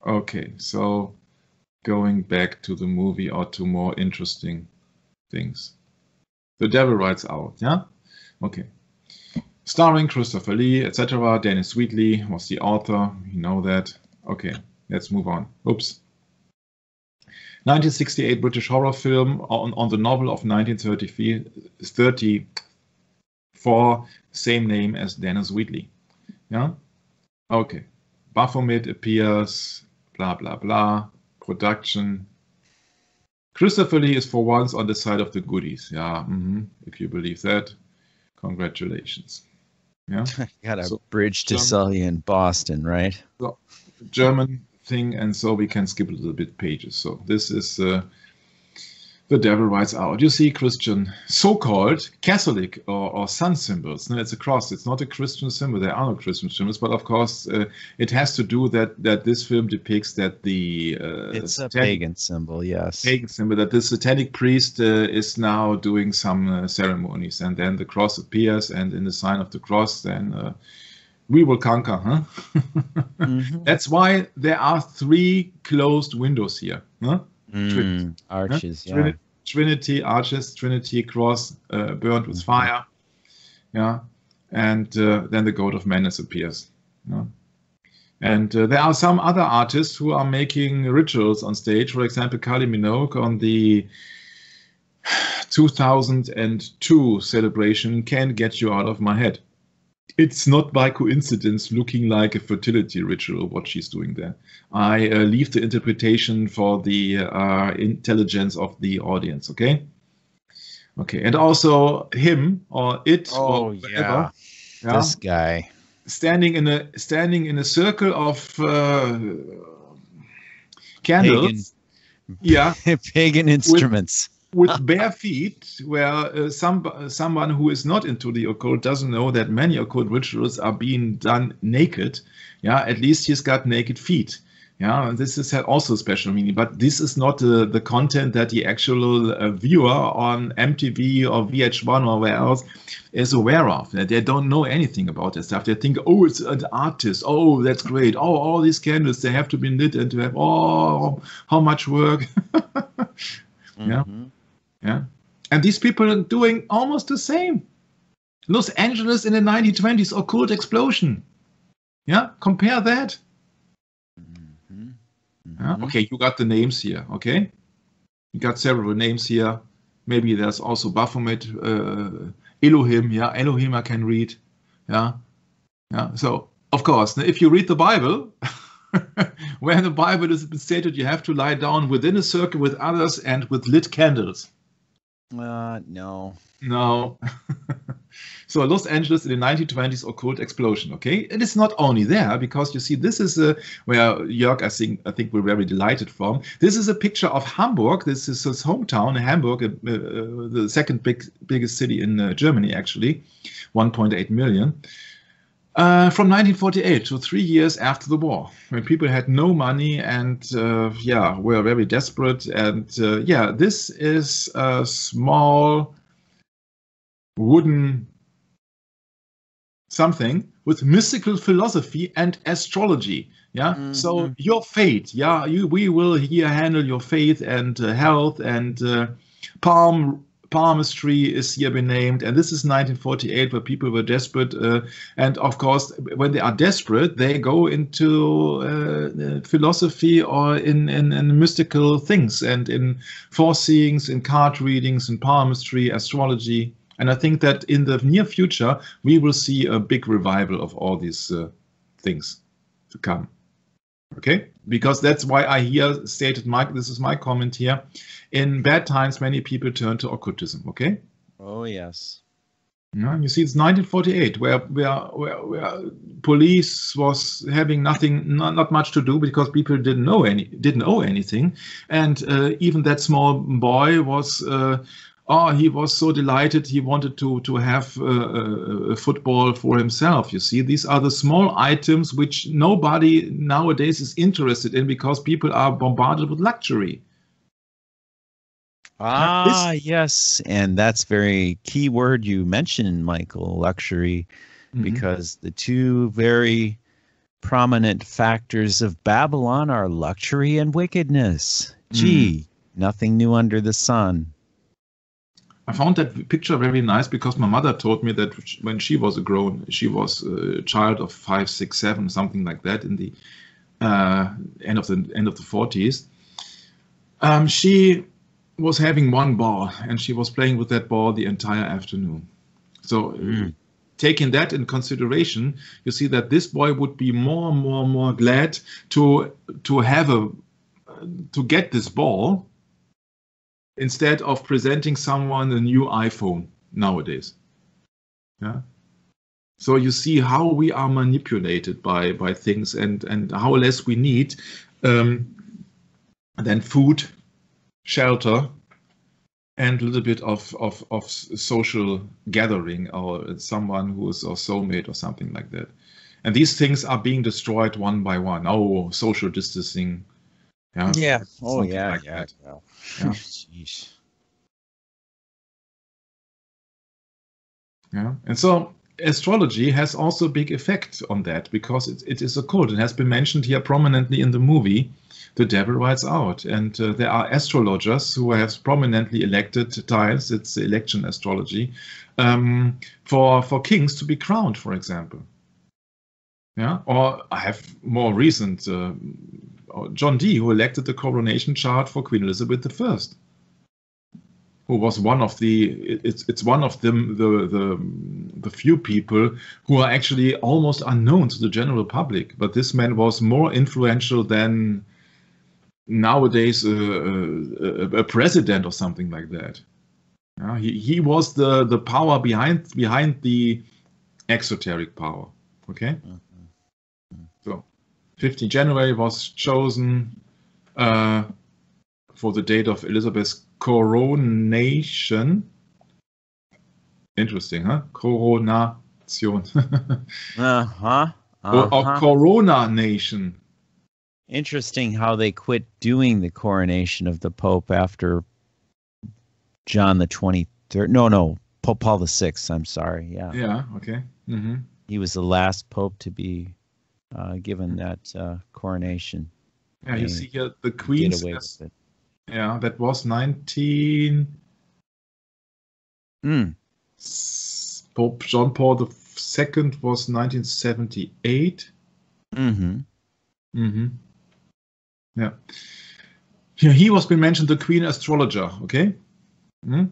okay. So, going back to the movie or to more interesting things. The Devil Rides Out. Yeah. Okay. Starring Christopher Lee, et cetera. Dennis Wheatley was the author. You know that. Okay, let's move on. Oops. nineteen sixty-eight British horror film on, on the novel of nineteen thirty-four, same name as Dennis Wheatley. Yeah? Okay. Baphomet appears, blah, blah, blah. Production. Christopher Lee is for once on the side of the goodies. Yeah, mm-hmm, if you believe that. Congratulations. Yeah, got a so, bridge to German, sell you in Boston, right? So, German thing, and so we can skip a little bit pages. So this is uh, The Devil Rides Out. You see Christian, so-called Catholic or, or sun symbols. No, it's a cross. It's not a Christian symbol. There are no Christian symbols, but of course uh, it has to do that that this film depicts that the uh, it's a satanic, pagan symbol, yes, pagan symbol. That the satanic priest uh, is now doing some uh, ceremonies, and then the cross appears, and in the sign of the cross, then uh, we will conquer. Huh? Mm-hmm. That's why there are three closed windows here. Huh? Mm, Trinity, arches, huh? Yeah. Trinity arches, Trinity cross uh, burned with fire. Yeah, and uh, then the goat of menace appears. Yeah? And uh, there are some other artists who are making rituals on stage. For example, Kylie Minogue on the two thousand two celebration Can't Get You Out of My Head. It's not by coincidence looking like a fertility ritual what she's doing there. I uh, leave the interpretation for the uh, intelligence of the audience. Okay. Okay. And also him or it oh, or whatever. Yeah. Yeah. This guy. Standing in a standing in a circle of uh, candles, pagan. yeah, pagan instruments with, with bare feet, where uh, some someone who is not into the occult doesn't know that many occult rituals are being done naked. Yeah, at least he's got naked feet. Yeah, and this is also special meaning. But this is not uh, the content that the actual uh, viewer on M T V or V H one or where else is aware of. They don't know anything about this stuff. They think, oh, it's an artist. Oh, that's great. Oh, all these candles, they have to be lit and to have, oh, how much work. Mm-hmm. Yeah. Yeah. And these people are doing almost the same. Los Angeles in the nineteen twenties, occult explosion. Yeah, compare that. Uh, okay, you got the names here, okay? You got several names here. Maybe there's also Baphomet, uh, Elohim, yeah? Elohim I can read, yeah? Yeah. So, of course, if you read the Bible, when the Bible is stated, you have to lie down within a circle with others and with lit candles. Uh, no. No. So, Los Angeles in the nineteen twenties occult explosion, okay? It is not only there, because you see, this is a, where Jörg, I think, I think we're very delighted from. This is a picture of Hamburg. This is his hometown, Hamburg, uh, uh, the second big, biggest city in uh, Germany, actually, one point eight million. Uh, from nineteen forty-eight to three years after the war, when people had no money and, uh, yeah, were very desperate. And, uh, yeah, this is a small wooden something with mystical philosophy and astrology. Yeah. Mm-hmm. So your fate. Yeah. You, we will here handle your faith and uh, health, and uh, palm palmistry is here benamed. And this is nineteen forty-eight, where people were desperate. Uh, and of course, when they are desperate, they go into uh, philosophy or in, in, in mystical things and in foreseeings, in card readings, in palmistry, astrology. And I think that in the near future, we will see a big revival of all these uh, things to come. Okay? Because that's why I here stated, my, this is my comment here, in bad times, many people turn to occultism. Okay? Oh, yes. Yeah, you see, it's nineteen forty-eight, where, where, where, where police was having nothing, not, not much to do, because people didn't know any, didn't owe anything. And uh, even that small boy was... Uh, Oh, he was so delighted. He wanted to to have uh, a football for himself. You see, these are the small items which nobody nowadays is interested in, because people are bombarded with luxury. Ah, this, yes, and that's very key word you mentioned, Michael, luxury, mm-hmm. because the two very prominent factors of Babylon are luxury and wickedness. Gee, mm. nothing new under the sun. I found that picture very nice, because my mother told me that when she was a grown, she was a child of five, six, seven, something like that, in the uh, end of the end of the forties. Um, she was having one ball, and she was playing with that ball the entire afternoon. So, mm. taking that in consideration, you see that this boy would be more, more, more glad to to have a to get this ball, instead of presenting someone a new iPhone nowadays. Yeah. So you see how we are manipulated by by things, and and how less we need um, than food, shelter, and a little bit of of of social gathering, or someone who is our soulmate or something like that. And these things are being destroyed one by one. Oh, social distancing. Yeah. Yeah. Oh, something yeah. Like yeah. That. yeah. Yeah. Jeez. Yeah, and so astrology has also a big effect on that, because it, it is occult. It has been mentioned here prominently in the movie The Devil Rides Out, and uh, there are astrologers who have prominently elected times, it's election astrology, um, for, for kings to be crowned, for example. Yeah, or I have more recent, uh, John Dee, who elected the coronation chart for Queen Elizabeth the First, who was one of the, it's, it's one of them, the, the, the few people who are actually almost unknown to the general public. But this man was more influential than nowadays uh, a, a president or something like that. Yeah, he, he was the, the power behind, behind the exoteric power, okay? Yeah. So, fifteenth of January was chosen uh, for the date of Elizabeth's coronation. Interesting, huh? Coronation. uh-huh, uh-huh. Or, or Corona Nation. Interesting how they quit doing the coronation of the Pope after John the twenty-third. No, no, Pope Paul the Sixth. I'm sorry. Yeah. Yeah. Okay. Mm-hmm. He was the last Pope to be Uh, given that uh, coronation. Yeah, you see here the Queen. Get away with it. Yeah, that was nineteen. Mm. Pope John Paul the Second was nineteen seventy-eight. Mm-hmm. Mm-hmm. Yeah. Here he was been mentioned the Queen astrologer. Okay. Mm?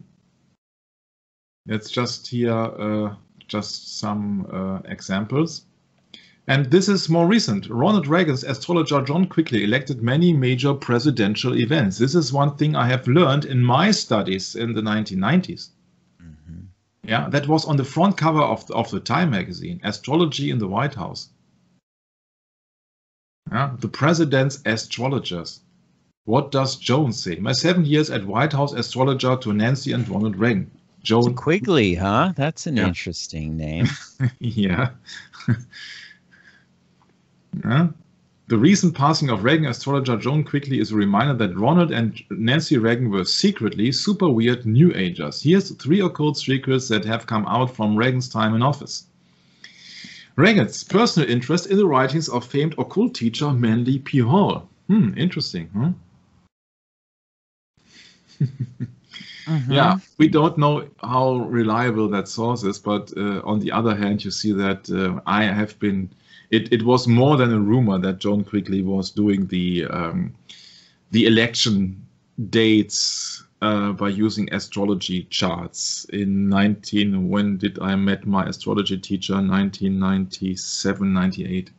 That's just here, uh, just some uh, examples. And this is more recent. Ronald Reagan's astrologer John Quigley elected many major presidential events. This is one thing I have learned in my studies in the nineteen nineties. Mm-hmm. Yeah, that was on the front cover of the, of the Time magazine, Astrology in the White House. Yeah, the president's astrologers. What does Jones say? My seven years at White House astrologer to Nancy and Ronald Reagan. Joan Quigley, huh? That's an yeah. interesting name. Yeah. Uh, the recent passing of Reagan astrologer Joan Quigley is a reminder that Ronald and Nancy Reagan were secretly super weird New Agers. Here's three occult secrets that have come out from Reagan's time in office. Reagan's personal interest in the writings of famed occult teacher Manly P. Hall. Hmm, interesting, huh? Uh-huh. Yeah, we don't know how reliable that source is, but uh, on the other hand, you see that uh, I have been... It, it was more than a rumor that John Quigley was doing the um, the election dates uh, by using astrology charts in nineteen. When did I met my astrology teacher? nineteen ninety-seven, ninety-eight,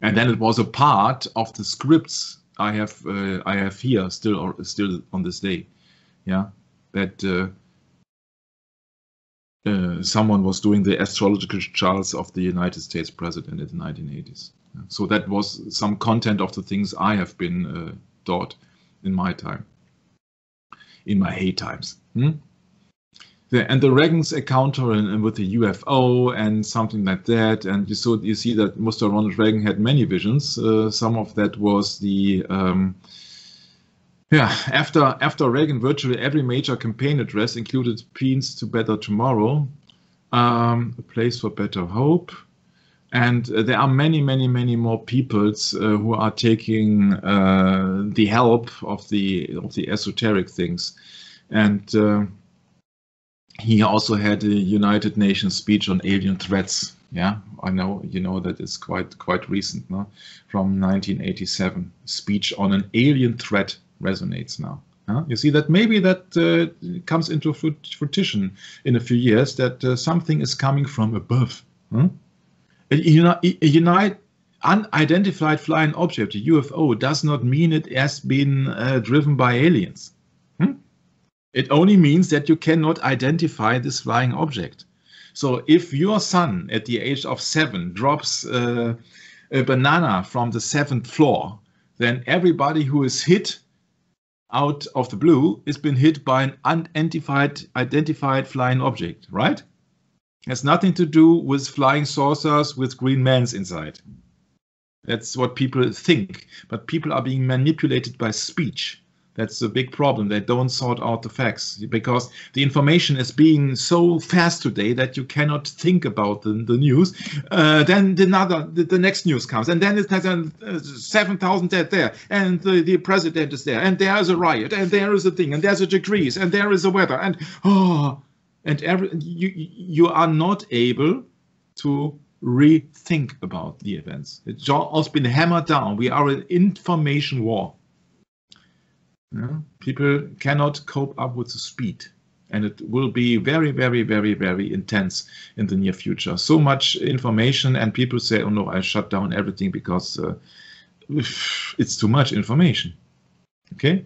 and then it was a part of the scripts I have uh, I have here still or still on this day. Yeah, that. Uh, Uh, someone was doing the astrological charts of the United States president in the nineteen eighties. So that was some content of the things I have been uh, taught in my time, in my hay times. Hmm? The, and the Reagan's encounter in, in with the U F O and something like that. And you saw, you see that Mister Ronald Reagan had many visions. Uh, some of that was the um, Yeah, after after Reagan, virtually every major campaign address included "Peace to Better Tomorrow," um, "A Place for Better Hope," and uh, there are many, many, many more peoples uh, who are taking uh, the help of the of the esoteric things. And uh, he also had a United Nations speech on alien threats. Yeah, I know you know that it's quite quite recent, no? From nineteen eighty-seven, speech on an alien threat. Resonates now. Huh? You see that maybe that uh, comes into fruition in a few years, that uh, something is coming from above. Huh? A, uni a unite, unidentified flying object, a U F O, does not mean it has been uh, driven by aliens. Hmm? It only means that you cannot identify this flying object. So if your son at the age of seven drops uh, a banana from the seventh floor, then everybody who is hit out of the blue has been hit by an unidentified identified flying object, right? It has nothing to do with flying saucers with green mans inside. That's what people think, but people are being manipulated by speech. That's a big problem. They don't sort out the facts because the information is being so fast today that you cannot think about the, the news. Uh, then the, another, the, the next news comes, and then it has uh, seven thousand dead there, and the, the president is there, and there is a riot, and there is a thing, and there's a degrees, and there is a weather, and oh, and every, you you are not able to rethink about the events. It's all been hammered down. We are an information war. Yeah. People cannot cope up with the speed, and it will be very, very, very, very intense in the near future. So much information, and people say, oh no, I shut down everything because uh, it's too much information. Okay?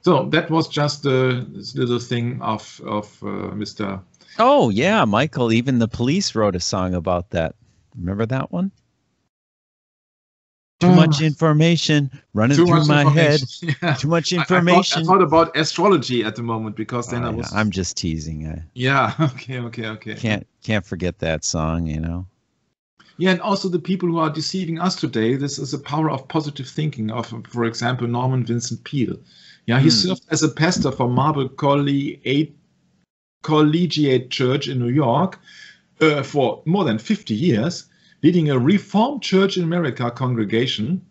So that was just uh, this little thing of, of uh, Mister Oh, yeah, Michael, even the police wrote a song about that. Remember that one? Too oh. much information running Too through my head. Yeah. Too much information. I, I, thought, I thought about astrology at the moment because then oh, I was... Yeah. I'm just teasing. I, yeah, okay, okay, okay. Can't, can't forget that song, you know. Yeah, and also the people who are deceiving us today, this is the power of positive thinking of, for example, Norman Vincent Peale. Yeah, he mm. served as a pastor for Marble Collie eight Collegiate Church in New York uh, for more than fifty years, leading a Reformed Church in America congregation.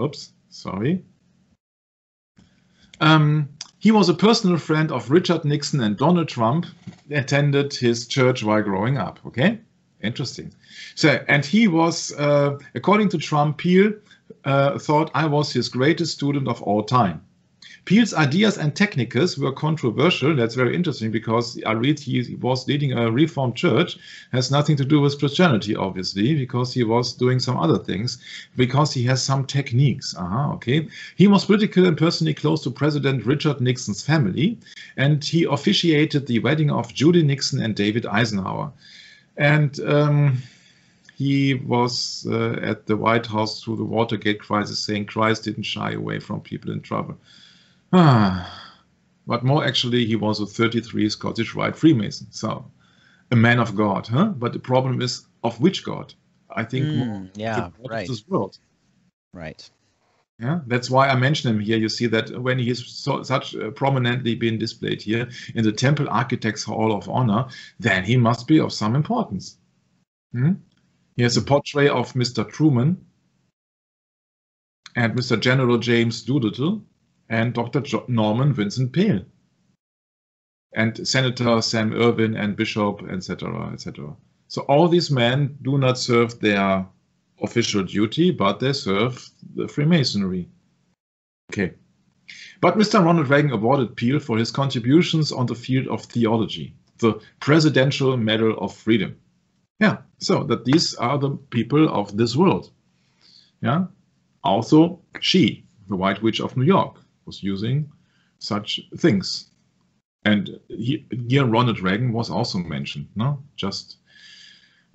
Oops, sorry. Um, he was a personal friend of Richard Nixon, and Donald Trump attended his church while growing up. Okay, interesting. So, and he was, uh, according to Trump, Peale uh, thought I was his greatest student of all time. Peale's ideas and techniques were controversial. That's very interesting because I read he was leading a Reformed church. Has nothing to do with Christianity, obviously, because he was doing some other things, because he has some techniques. Aha, okay. He was political and personally close to President Richard Nixon's family, and he officiated the wedding of Judy Nixon and David Eisenhower. And um, he was uh, at the White House through the Watergate crisis saying Christ didn't shy away from people in trouble. Ah, but more actually, he was a thirty-three Scottish Rite Freemason, so a man of God, huh? But the problem is, of which God? I think mm, more yeah, the God right. of this world. Right. Yeah, that's why I mention him here. You see that when he's so, such uh, prominently been displayed here in the Temple Architects Hall of Honor, then he must be of some importance. Hmm? He has a portrait of Mister Truman and Mister General James Doolittle, and Doctor Norman Vincent Peale, and Senator Sam Ervin, and Bishop, et cetera, et cetera. So all these men do not serve their official duty, but they serve the Freemasonry. Okay. But Mister Ronald Reagan awarded Peale for his contributions on the field of theology, the Presidential Medal of Freedom. Yeah, so that these are the people of this world. Yeah, also she, the White Witch of New York, was using such things. And he, here Ronald Reagan was also mentioned, no? Just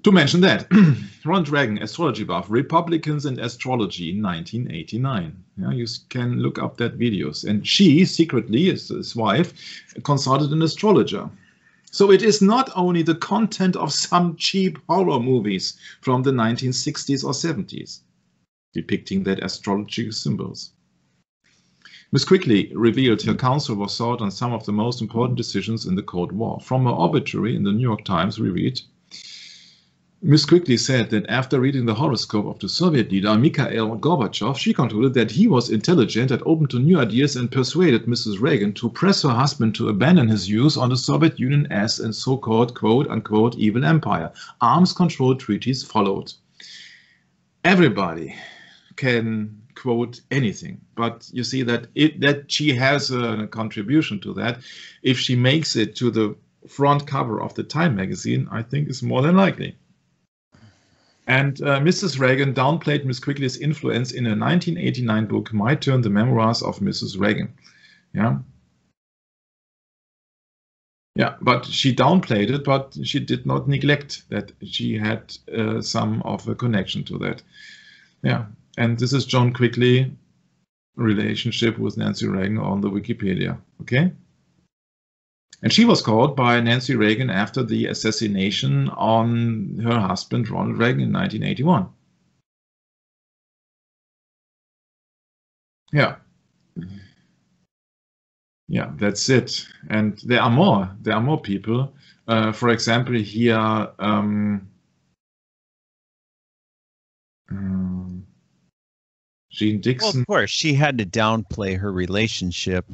to mention that. Ronald Reagan, astrology buff, Republicans and astrology in nineteen eighty-nine. Yeah, you can look up that videos. And she, secretly, his, his wife, consulted an astrologer. So it is not only the content of some cheap horror movies from the nineteen sixties or seventies, depicting that astrology symbols. Miz Quigley revealed her counsel was sought on some of the most important decisions in the Cold War. From her obituary in the New York Times, we read, Miz Quigley said that after reading the horoscope of the Soviet leader Mikhail Gorbachev, she concluded that he was intelligent and open to new ideas, and persuaded Missus Reagan to press her husband to abandon his views on the Soviet Union as a so-called quote-unquote evil empire. Arms control treaties followed. Everybody can quote anything, but you see that it that she has a contribution to that. If she makes it to the front cover of the Time magazine, I think it's more than likely. And uh, Missus Reagan downplayed Miss Quigley's influence in a nineteen eighty-nine book, My Turn, The Memoirs of Missus Reagan. Yeah. Yeah, but she downplayed it, but she did not neglect that she had uh, some of a connection to that. Yeah. And this is John Quigley's relationship with Nancy Reagan on the Wikipedia, okay? And she was called by Nancy Reagan after the assassination on her husband, Ronald Reagan, in nineteen eighty-one. Yeah. Yeah, that's it. And there are more. There are more people. Uh, for example, here, um, um, Jean Dixon. Well, of course, she had to downplay her relationship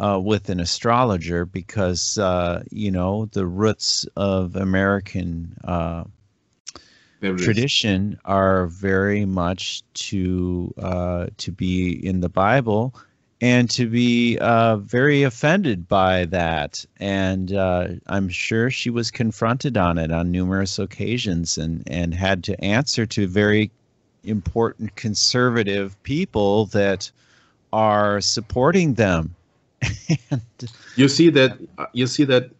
uh, with an astrologer because, uh, you know, the roots of American uh, tradition are very much to uh, to be in the Bible. And to be uh, very offended by that, and uh, I'm sure she was confronted on it on numerous occasions, and and had to answer to very important conservative people that are supporting them. And you see that you see that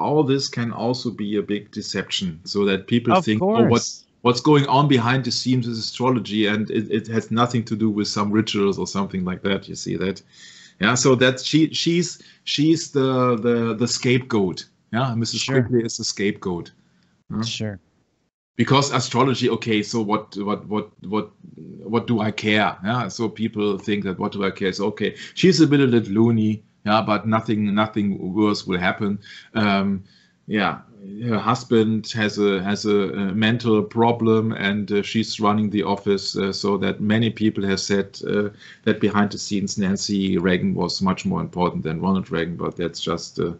all this can also be a big deception, so that people think, oh, what's what's going on behind the scenes is astrology, and it, it has nothing to do with some rituals or something like that. You see that, yeah. So that she she's she's the the the scapegoat. Yeah, Missus Sure. Quigley is the scapegoat. Yeah? Sure. Because astrology, okay. So what what what what what do I care? Yeah. So people think that what do I care? So okay, she's a bit a little loony. Yeah, but nothing nothing worse will happen. Um, yeah. Her husband has a has a, a mental problem, and uh, she's running the office. Uh, so that many people have said uh, that behind the scenes, Nancy Reagan was much more important than Ronald Reagan. But that's just uh,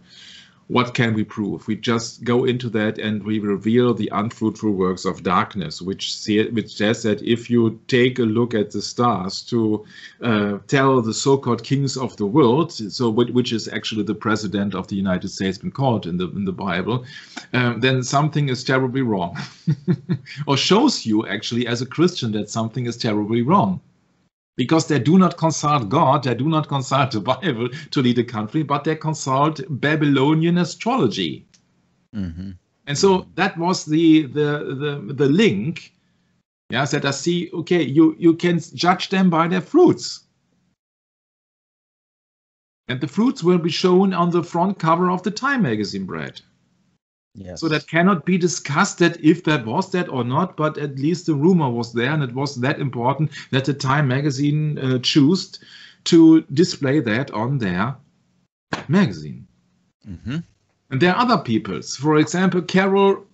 what can we prove? We just go into that and we reveal the unfruitful works of darkness, which say, which says that if you take a look at the stars to uh, tell the so-called kings of the world, so which is actually the president of the United States been called in the in the Bible, um, then something is terribly wrong, or shows you actually as a Christian that something is terribly wrong. Because they do not consult God, they do not consult the Bible to lead a country, but they consult Babylonian astrology. Mm-hmm. And so that was the the the, the link. Yeah, that I see. Okay, you you can judge them by their fruits, and the fruits will be shown on the front cover of the Time magazine, Brad. Yes. So that cannot be discussed that if that was that or not, but at least the rumor was there, and it was that important that the Time magazine uh, chose to display that on their magazine. Mm-hmm. And there are other peoples, for example, Carol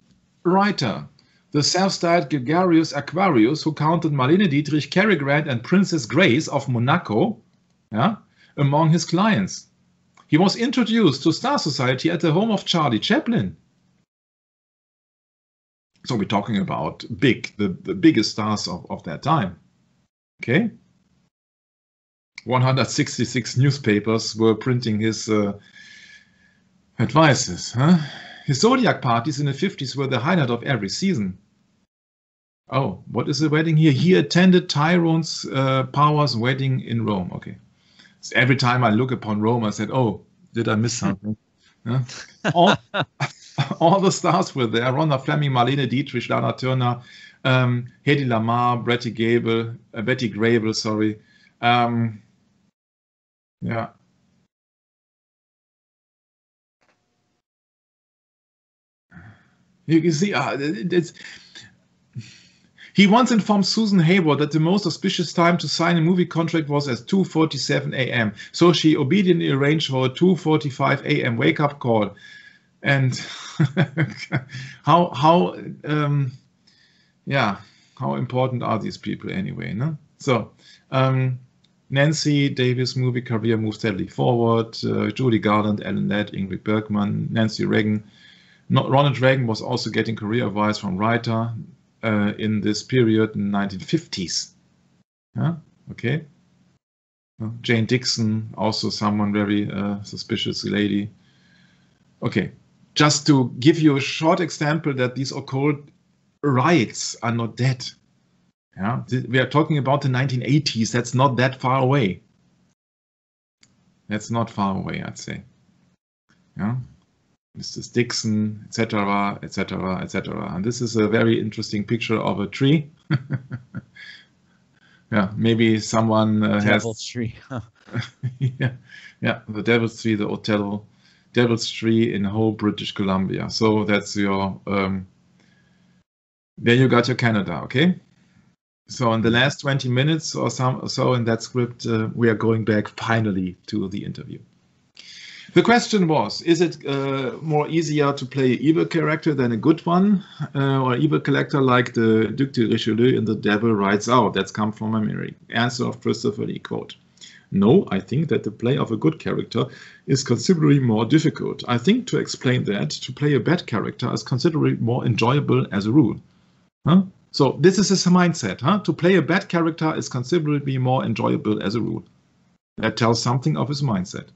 Reiter, the self-styled gregarious Aquarius who counted Marlene Dietrich, Cary Grant, and Princess Grace of Monaco, yeah, among his clients. He was introduced to Star Society at the home of Charlie Chaplin. So we're talking about big, the, the biggest stars of, of that time, okay? one hundred sixty-six newspapers were printing his uh, advices, huh? His zodiac parties in the fifties were the highlight of every season. Oh, what is the wedding here? He attended Tyrone's uh, Power's wedding in Rome, okay. So every time I look upon Rome, I said, oh, did I miss something? Yeah. All, all the stars were there: Rhonda Fleming, Marlene Dietrich, Lana Turner, um, Hedy Lamarr, Betty Grable, uh, Betty Grable, sorry. Um, yeah. You can see, uh, it, it's. He once informed Susan Hayward that the most auspicious time to sign a movie contract was at two forty-seven a m So she obediently arranged for a two forty-five a m wake-up call. And how how um, yeah, how important are these people anyway? No? So um, Nancy Davis' movie career moved steadily forward. Uh, Judy Garland, Ellen Ladd, Ingrid Bergman, Nancy Reagan. Not, Ronald Reagan was also getting career advice from Reiter. Uh, in this period in the nineteen fifties. Huh? Okay. Well, Jane Dixon, also someone very uh, suspicious lady. Okay, just to give you a short example that these occult rites are not dead. Yeah? We are talking about the nineteen eighties, that's not that far away. That's not far away, I'd say. Yeah. Missus Dixon, et cetera, et cetera, et cetera. And this is a very interesting picture of a tree. Yeah, maybe someone uh, has devil's tree. Huh? yeah, yeah, the devil's tree, the Othello, devil's tree in whole British Columbia. So that's your. Um, there you got your Canada, okay? So in the last twenty minutes or some or so in that script, uh, we are going back finally to the interview. The question was, is it uh, more easier to play an evil character than a good one, uh, or evil character like the Duke de Richelieu in The Devil Rides Out? That's come from memory. Answer of Christopher Lee, quote, "No, I think that the play of a good character is considerably more difficult. I think to explain that, to play a bad character is considerably more enjoyable as a rule." Huh? So this is his mindset, huh? To play a bad character is considerably more enjoyable as a rule. That tells something of his mindset.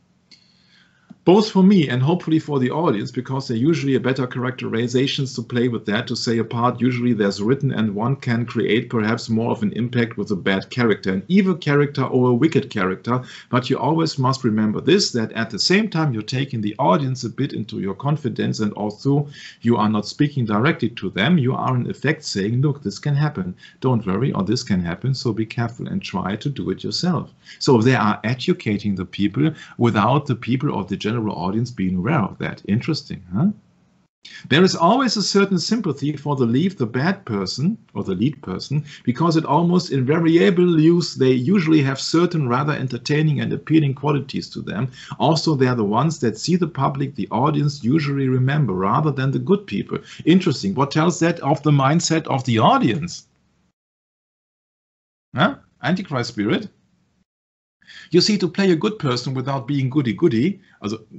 Both for me and hopefully for the audience, because they're usually a better characterizations to play with that, to say apart, usually there's written and one can create perhaps more of an impact with a bad character, an evil character or a wicked character. But you always must remember this, that at the same time you're taking the audience a bit into your confidence, and also you are not speaking directly to them. You are in effect saying, look, this can happen. Don't worry, or this can happen. So be careful and try to do it yourself. So they are educating the people without the people or the general audience being aware of that. Interesting, huh? There is always a certain sympathy for the lead, the bad person or the lead person, because it almost invariably use they usually have certain rather entertaining and appealing qualities to them. Also, they are the ones that see the public, the audience usually remember rather than the good people. Interesting. What tells that of the mindset of the audience? Huh? Antichrist spirit. You see, to play a good person without being goody-goody,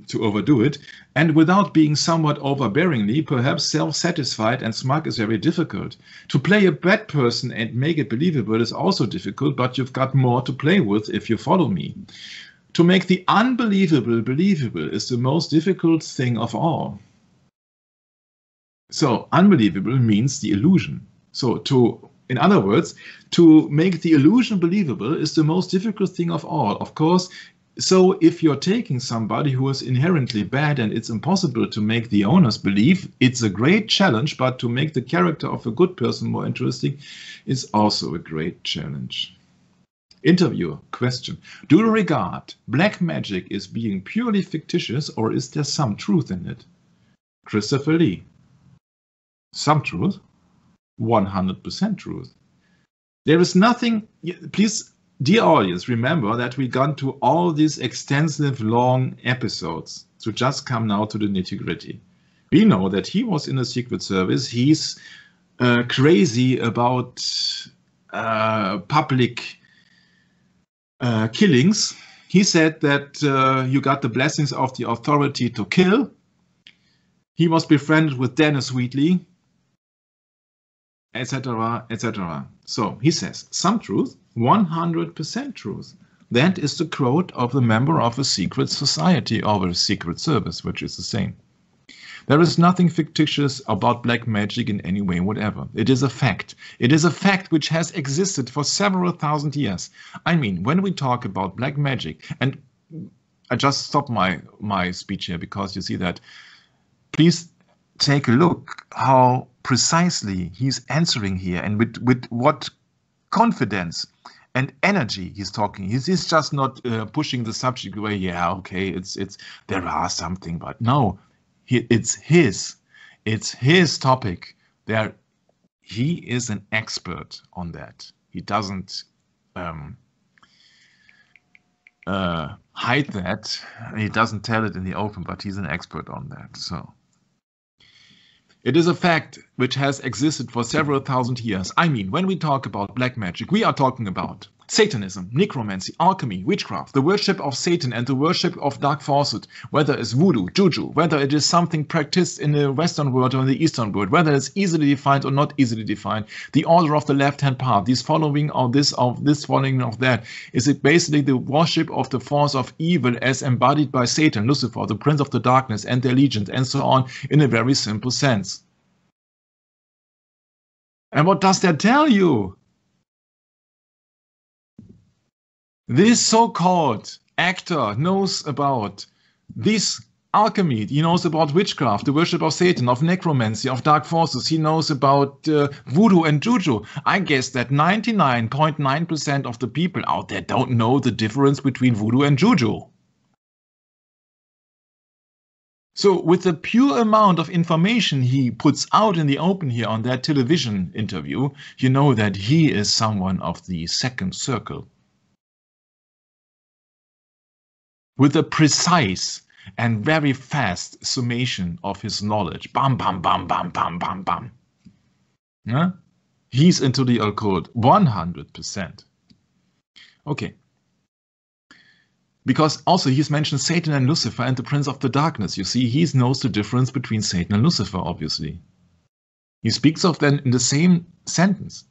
to overdo it, and without being somewhat overbearingly, perhaps self-satisfied and smug, is very difficult. To play a bad person and make it believable is also difficult, but you've got more to play with if you follow me. To make the unbelievable believable is the most difficult thing of all. So, unbelievable means the illusion. So, to In other words, to make the illusion believable is the most difficult thing of all, of course. So if you're taking somebody who is inherently bad and it's impossible to make the owners believe, it's a great challenge, but to make the character of a good person more interesting is also a great challenge. Interviewer, question. Do you regard black magic as being purely fictitious, or is there some truth in it? Christopher Lee. Some truth. one hundred percent truth. There is nothing, please, dear audience, remember that we've gone to all these extensive long episodes to just come now to the nitty-gritty. We know that he was in the Secret Service, he's uh, crazy about uh, public uh, killings. He said that uh, you got the blessings of the authority to kill. He was befriended with Dennis Wheatley, et cetera, et cetera. So he says, some truth, one hundred percent truth. That is the quote of the member of a secret society or a secret service, which is the same. There is nothing fictitious about black magic in any way whatever. It is a fact. It is a fact which has existed for several thousand years. I mean, when we talk about black magic, and I just stopped my, my speech here because you see that, please take a look how precisely he's answering here, and with, with what confidence and energy he's talking. He's, he's just not uh, pushing the subject away. Yeah, okay, it's it's there are something, but no, he, it's his, it's his topic. There, he is an expert on that. He doesn't um, uh, hide that. He doesn't tell it in the open, but he's an expert on that. So. It is a fact which has existed for several thousand years. I mean, when we talk about black magic, we are talking about Satanism, necromancy, alchemy, witchcraft, the worship of Satan and the worship of dark forces, whether it's voodoo, juju, whether it is something practiced in the Western world or in the Eastern world, whether it's easily defined or not easily defined, the order of the left-hand path, this following of this, of this following of that, is it basically the worship of the force of evil as embodied by Satan, Lucifer, the prince of the darkness and their legions, and so on, in a very simple sense. And what does that tell you? This so-called actor knows about this alchemy, he knows about witchcraft, the worship of Satan, of necromancy, of dark forces, he knows about uh, voodoo and juju. I guess that ninety-nine point nine percent of the people out there don't know the difference between voodoo and juju. So with the pure amount of information he puts out in the open here on that television interview, you know that he is someone of the second circle. With a precise and very fast summation of his knowledge. Bam, bam, bam, bam, bam, bam, bam. Yeah? He's into the occult one hundred percent. Okay. Because also he's mentioned Satan and Lucifer and the Prince of the Darkness. You see, he knows the difference between Satan and Lucifer, obviously. He speaks of them in the same sentence.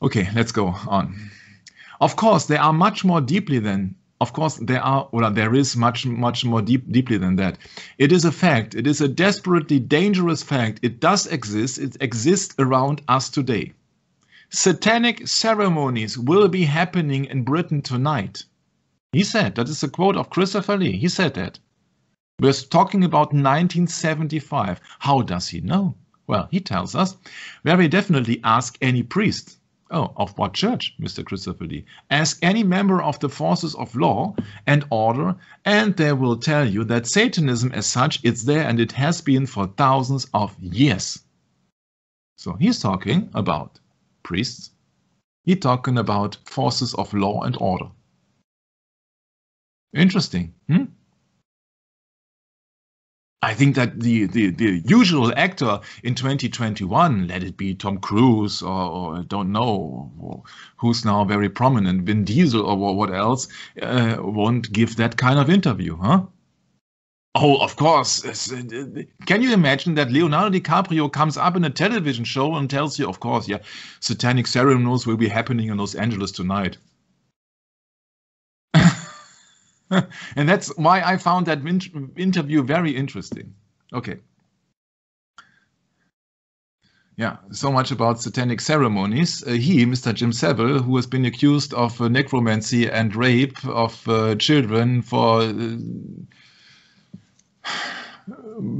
Okay, let's go on. Of course, there are much more deeply than, of course, there are, well, there is much, much more deep, deeply than that. It is a fact. It is a desperately dangerous fact. It does exist. It exists around us today. Satanic ceremonies will be happening in Britain tonight. He said, that is a quote of Christopher Lee. He said that. We're talking about nineteen seventy-five. How does he know? Well, he tells us, very definitely ask any priest. Oh, of what church, Mister Christopher Lee? Ask any member of the forces of law and order, and they will tell you that Satanism as such, it's there and it has been for thousands of years. So he's talking about priests. He's talking about forces of law and order. Interesting, hmm? I think that the, the, the usual actor in twenty twenty-one, let it be Tom Cruise or, or I don't know, or who's now very prominent, Vin Diesel or what else, uh, won't give that kind of interview, huh? Oh, of course. Can you imagine that Leonardo DiCaprio comes up in a television show and tells you, of course, yeah, satanic ceremonies will be happening in Los Angeles tonight. And that's why I found that interview very interesting. Okay. Yeah, so much about satanic ceremonies. Uh, he, Mister Jim Savile, who has been accused of uh, necromancy and rape of uh, children for uh,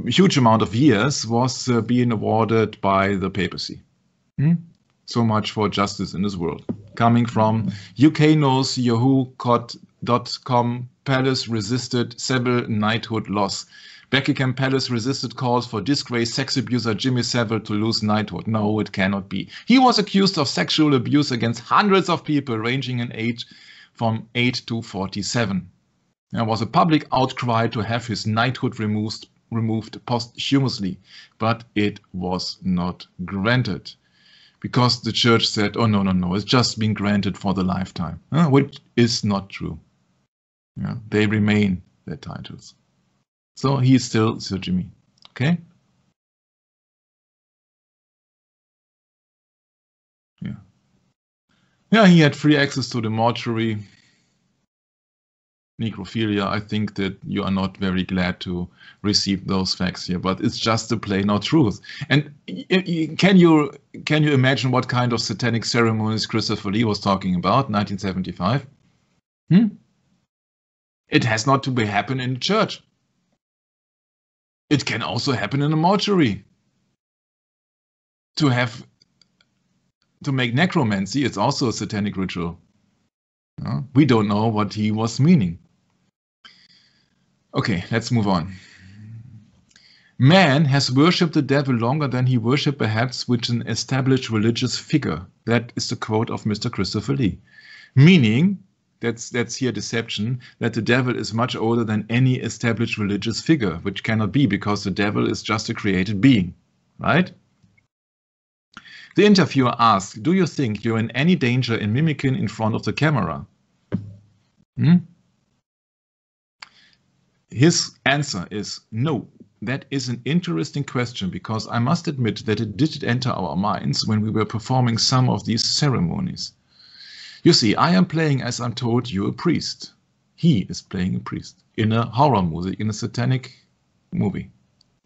a huge amount of years, was uh, being awarded by the papacy. Hmm? So much for justice in this world. Coming from U K knows Yahoo caught Dot com Palace resisted Savile knighthood loss. Beckingham Palace resisted calls for disgraced sex abuser Jimmy Savile to lose knighthood. No, it cannot be. He was accused of sexual abuse against hundreds of people ranging in age from eight to forty-seven. There was a public outcry to have his knighthood removed, removed posthumously, but it was not granted. Because the church said, oh, no, no, no, it's just been granted for the lifetime, uh, which is not true. Yeah, they remain their titles. So he's still Sir Jimmy. Okay? Yeah. Yeah, he had free access to the mortuary. Necrophilia, I think that you are not very glad to receive those facts here, but it's just the plain old truth. And can you can you imagine what kind of satanic ceremonies Christopher Lee was talking about, nineteen seventy-five? Hmm? It has not to be happen in the church. It can also happen in a mortuary. To have to make necromancy, it's also a satanic ritual. No? We don't know what he was meaning. Okay, let's move on. Man has worshipped the devil longer than he worshipped perhaps with an established religious figure. That is the quote of Mister Christopher Lee. Meaning, that's, that's here deception, that the devil is much older than any established religious figure, which cannot be because the devil is just a created being, right? The interviewer asked, do you think you're in any danger in mimicking in front of the camera? Hmm? His answer is no. That is an interesting question because I must admit that it did enter our minds when we were performing some of these ceremonies. You see, I am playing, as I'm told, you a priest. He is playing a priest in a horror movie, in a satanic movie.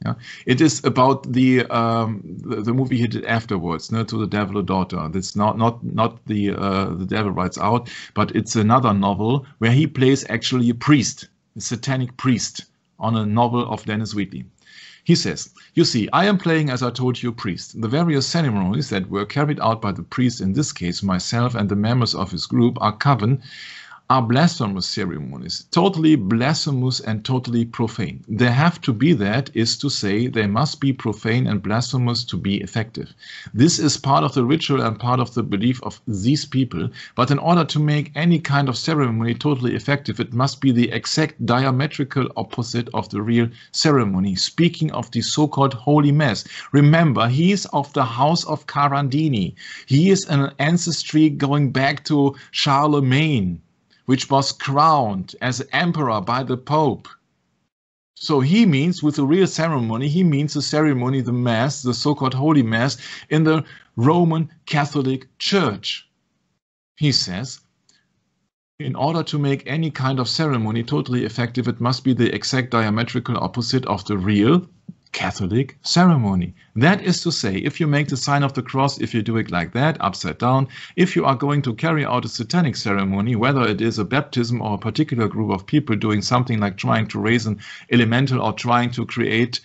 Yeah. It is about the, um, the the movie he did afterwards, no, To the Devil a Daughter. That's not not not the uh, The Devil Rides Out, but it's another novel where he plays actually a priest, a satanic priest, on a novel of Dennis Wheatley. He says, "You see, I am playing, as I told you, a priest. The various ceremonies that were carried out by the priest, in this case myself and the members of his group, are coven." are blasphemous ceremonies, totally blasphemous and totally profane. They have to be that, is to say, they must be profane and blasphemous to be effective. This is part of the ritual and part of the belief of these people, but in order to make any kind of ceremony totally effective, it must be the exact diametrical opposite of the real ceremony. Speaking of the so-called Holy Mass, remember, he is of the House of Carandini. He is an ancestry going back to Charlemagne, which was crowned as emperor by the Pope. So he means, with the real ceremony, he means the ceremony, the Mass, the so-called Holy Mass, in the Roman Catholic Church. He says, in order to make any kind of ceremony totally effective, it must be the exact diametrical opposite of the real Catholic ceremony. That is to say, if you make the sign of the cross, if you do it like that, upside down, if you are going to carry out a satanic ceremony, whether it is a baptism or a particular group of people doing something like trying to raise an elemental or trying to create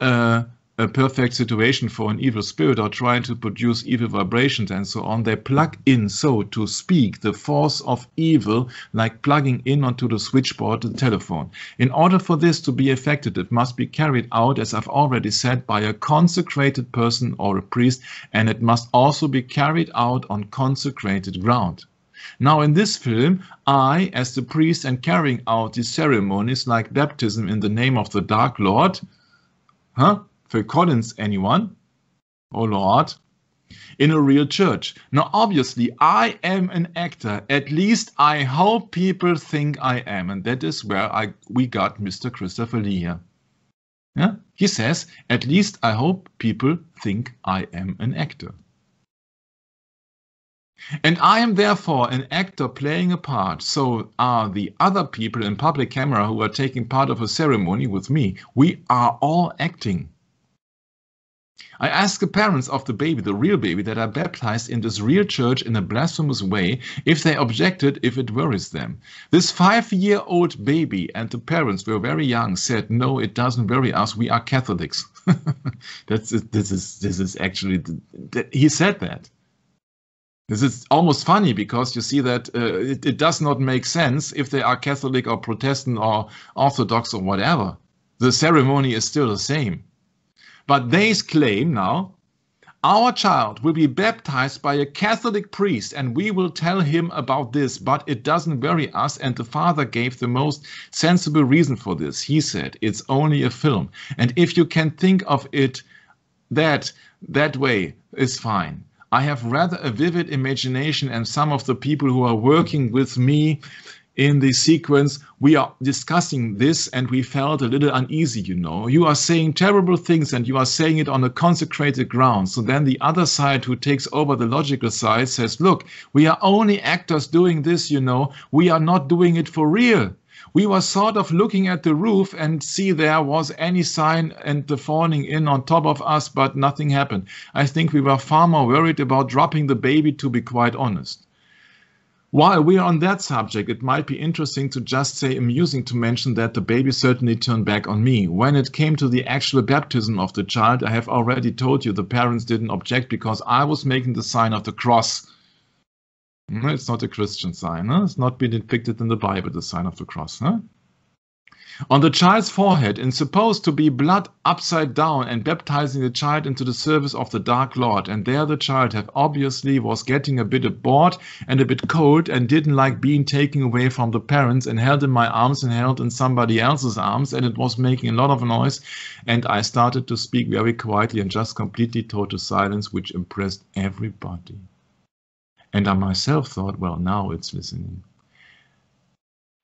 uh, a perfect situation for an evil spirit or trying to produce evil vibrations and so on, they plug in, so to speak, the force of evil, like plugging in onto the switchboard the telephone. In order for this to be effective, it must be carried out, as I've already said, by a consecrated person or a priest, and it must also be carried out on consecrated ground. Now, in this film, I, as the priest, and carrying out these ceremonies like baptism in the name of the Dark Lord, huh? Phil Collins, anyone? Oh Lord. In a real church. Now, obviously, I am an actor. At least I hope people think I am. And that is where I we got Mister Christopher Lee here. Yeah? He says, at least I hope people think I am an actor. And I am therefore an actor playing a part, so are the other people in public camera who are taking part of a ceremony with me. We are all acting. I asked the parents of the baby, the real baby, that I baptized in this real church in a blasphemous way, if they objected, if it worries them. This five-year-old baby, and the parents were very young, said, no, it doesn't worry us, we are Catholics. That's, this is, this is actually, he said that. This is almost funny, because you see that uh, it, it does not make sense if they are Catholic or Protestant or Orthodox or whatever. The ceremony is still the same. But they claim now, our child will be baptized by a Catholic priest and we will tell him about this, but it doesn't worry us, and the father gave the most sensible reason for this. He said, it's only a film, and if you can think of it that, that way, is fine. I have rather a vivid imagination, and some of the people who are working with me in the sequence, we are discussing this and we felt a little uneasy, you know. You are saying terrible things and you are saying it on a consecrated ground. So then the other side, who takes over the logical side, says, look, we are only actors doing this, you know. We are not doing it for real. We were sort of looking at the roof and see there was any sign and the falling in on top of us, but nothing happened. I think we were far more worried about dropping the baby, to be quite honest. While we are on that subject, it might be interesting to just say, amusing to mention, that the baby certainly turned back on me. When it came to the actual baptism of the child, I have already told you the parents didn't object because I was making the sign of the cross. It's not a Christian sign. Huh? It's not been depicted in the Bible, the sign of the cross. Huh? On the child's forehead, and supposed to be blood upside down, and baptizing the child into the service of the Dark Lord. And there the child have obviously was getting a bit bored and a bit cold and didn't like being taken away from the parents, and held in my arms and held in somebody else's arms, and it was making a lot of noise, and I started to speak very quietly and just completely total silence, which impressed everybody. And I myself thought, well, now it's listening.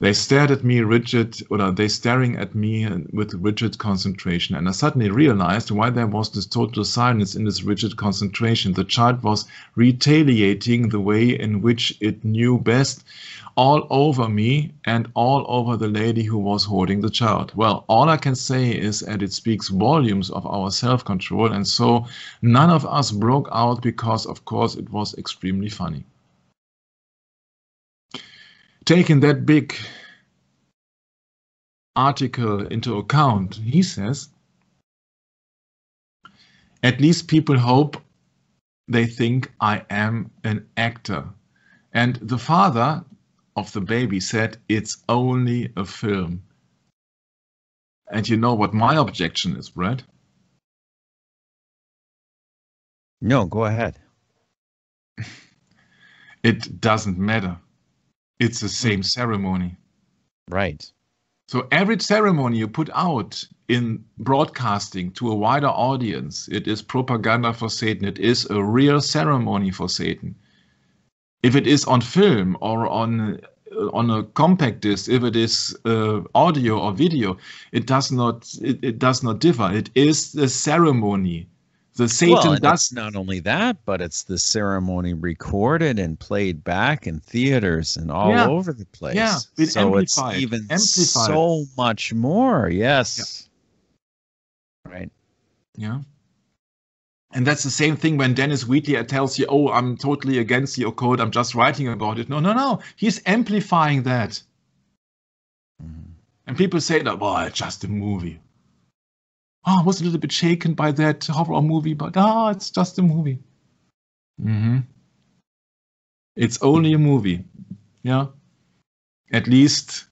They stared at me rigid, or they staring at me with rigid concentration, and I suddenly realized why there was this total silence in this rigid concentration. The child was retaliating the way in which it knew best, all over me and all over the lady who was holding the child. Well, all I can say is that it speaks volumes of our self-control, and so none of us broke out because, of course, it was extremely funny. Taking that big article into account, he says, at least people hope they think I am an actor. And the father of the baby said, it's only a film. And you know what my objection is, Brad? No, go ahead. It doesn't matter. It's the same ceremony. Right. So every ceremony you put out in broadcasting to a wider audience, it is propaganda for Satan. It is a real ceremony for Satan. If it is on film or on on a compact disc, if it is uh, audio or video, it does not it, it does not differ. It is the ceremony. The Satan well, does not only that, but it's the ceremony recorded and played back in theaters and all yeah. over the place. Yeah, it so it's even amplified. So much more. Yes, yeah. Right. Yeah, and that's the same thing when Dennis Wheatley tells you, "Oh, I'm totally against the occult. I'm just writing about it." No, no, no. He's amplifying that. Mm-hmm. And people say, "No, well, it's just a movie." Oh, I was a little bit shaken by that horror movie, but ah, oh, it's just a movie. Mm-hmm. It's only a movie. Yeah. At least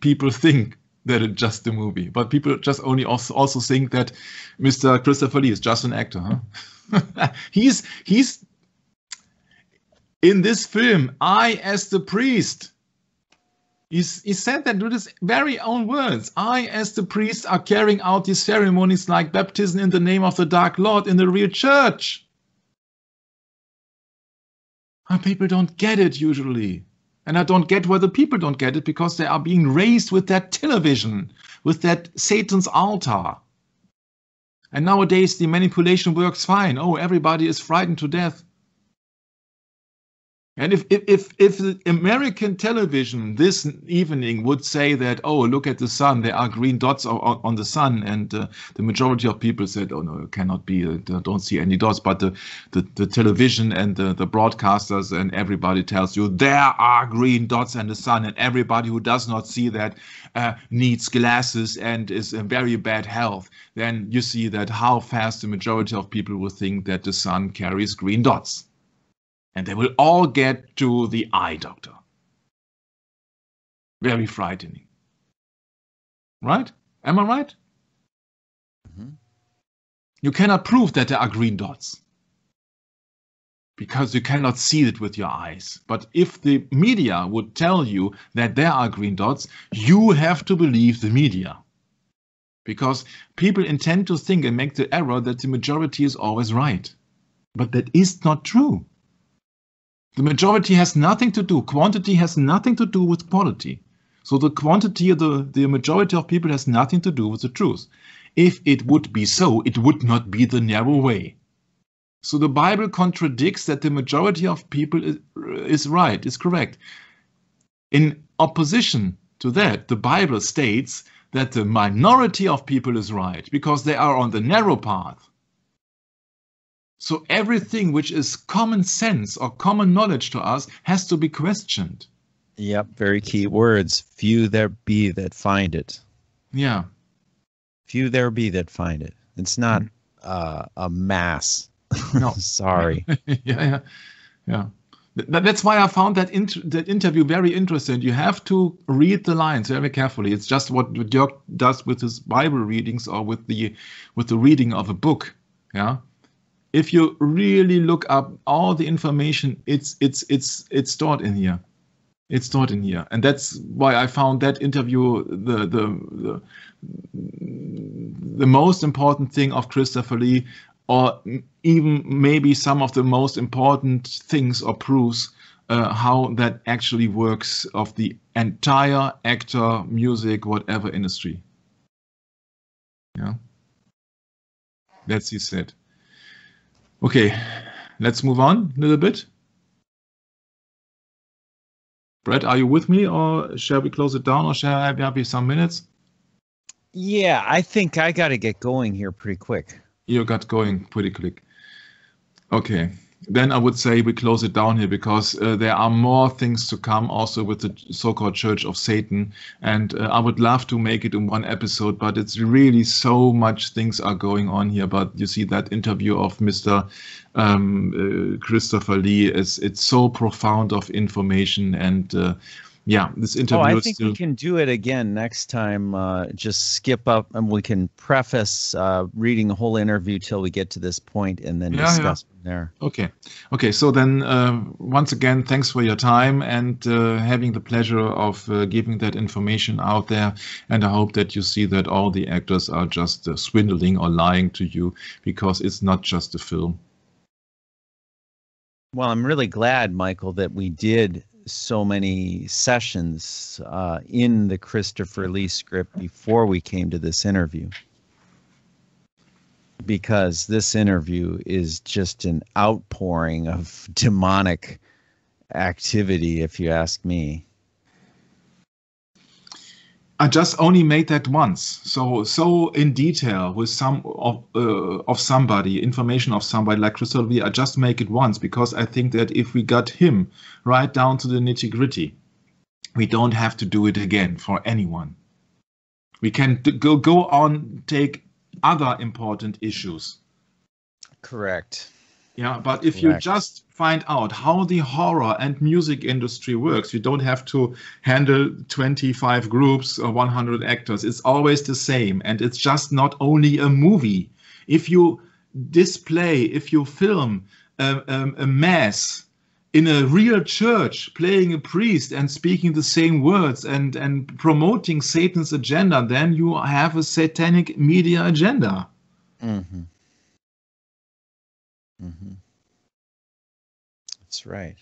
people think that it's just a movie, but people just only also, also think that Mister Christopher Lee is just an actor. Huh? he's, he's in this film, I as the priest. He's, he said that with his very own words. I, as the priest, are carrying out these ceremonies like baptism in the name of the Dark Lord in the real church. And people don't get it usually. And I don't get why the people don't get it, because they are being raised with that television, with that Satan's altar. And nowadays the manipulation works fine. Oh, everybody is frightened to death. And if, if if if the American television this evening would say that, oh, look at the sun, there are green dots on, on the sun, and uh, the majority of people said, oh no, it cannot be, I don't see any dots, but the, the, the television and the, the broadcasters and everybody tells you there are green dots and the sun, and everybody who does not see that uh, needs glasses and is in very bad health, then you see that how fast the majority of people will think that the sun carries green dots. And they will all get to the eye doctor. Very frightening. Right? Am I right? Mm-hmm. You cannot prove that there are green dots, because you cannot see it with your eyes. But if the media would tell you that there are green dots, you have to believe the media, because people intend to think and make the error that the majority is always right. But that is not true. The majority has nothing to do, quantity has nothing to do with quality. So the quantity, the, the majority of people has nothing to do with the truth. If it would be so, it would not be the narrow way. So the Bible contradicts that the majority of people is, is right, is correct. In opposition to that, the Bible states that the minority of people is right, because they are on the narrow path. So everything which is common sense or common knowledge to us has to be questioned. Yep, very key words. Few there be that find it. Yeah. Few there be that find it. It's not uh, a mass. No. Sorry. yeah, yeah, yeah. That's why I found that, inter that interview very interesting. You have to read the lines very carefully. It's just what Dirk does with his Bible readings or with the, with the reading of a book. Yeah. If you really look up all the information, it's it's it's it's stored in here, it's stored in here, and that's why I found that interview the the the, the most important thing of Christopher Lee, or even maybe some of the most important things or proofs uh, how that actually works of the entire actor, music, whatever industry. Yeah, that's he said. Okay, let's move on a little bit. Brad, are you with me, or shall we close it down, or shall I have you some minutes? Yeah, I think I got to get going here pretty quick. You got going pretty quick. Okay, then I would say we close it down here, because uh, there are more things to come also with the so-called Church of Satan. And uh, I would love to make it in one episode, but it's really so much things are going on here. But you see that interview of Mister Um, uh, Christopher Lee, is it's so profound of information. And uh, yeah, this interview. Oh, I think we can do it again next time. Uh, just skip up, and we can preface uh, reading the whole interview till we get to this point, and then yeah, discuss yeah. from there. Okay, okay. So then, uh, once again, thanks for your time and uh, having the pleasure of uh, giving that information out there. And I hope that you see that all the actors are just uh, swindling or lying to you, because it's not just a film. Well, I'm really glad, Michael, that we did so many sessions uh, in the Christopher Lee script before we came to this interview, because this interview is just an outpouring of demonic activity, if you ask me. I just only made that once, so so in detail with some of uh, of somebody, information of somebody like Christopher Lee. I just make it once, because I think that if we got him right down to the nitty gritty, we don't have to do it again for anyone. We can go go on take other important issues. Correct. Yeah, but if Correct. you just find out how the horror and music industry works, you don't have to handle twenty-five groups or one hundred actors. It's always the same, and it's just not only a movie. If you display, if you film a, a, a mass in a real church, playing a priest and speaking the same words and, and promoting Satan's agenda, then you have a satanic media agenda. Mm-hmm. Mm-hmm. That's right.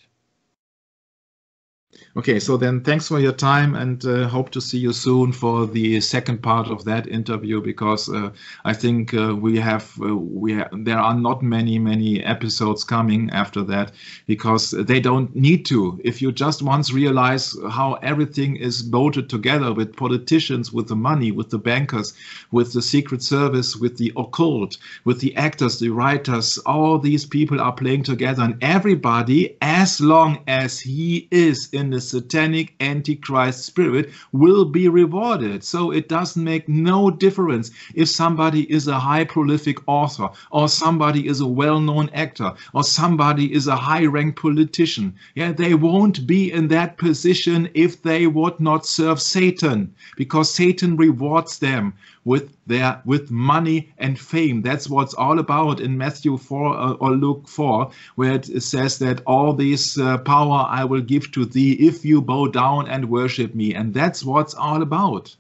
Okay, so then thanks for your time, and uh, hope to see you soon for the second part of that interview, because uh, I think uh, we have uh, we ha there are not many many episodes coming after that, because they don't need to. If you just once realize how everything is bolted together with politicians, with the money, with the bankers, with the Secret Service, with the occult, with the actors, the writers, all these people are playing together, and everybody, as long as he is in the satanic antichrist spirit, will be rewarded. So it doesn't make no difference if somebody is a high prolific author, or somebody is a well-known actor, or somebody is a high-ranked politician. Yeah, they won't be in that position if they would not serve Satan, because Satan rewards them with their with money and fame. That's what's all about in Matthew four uh, or Luke four, where it says that all this uh, power I will give to thee if you bow down and worship me. And that's what's all about.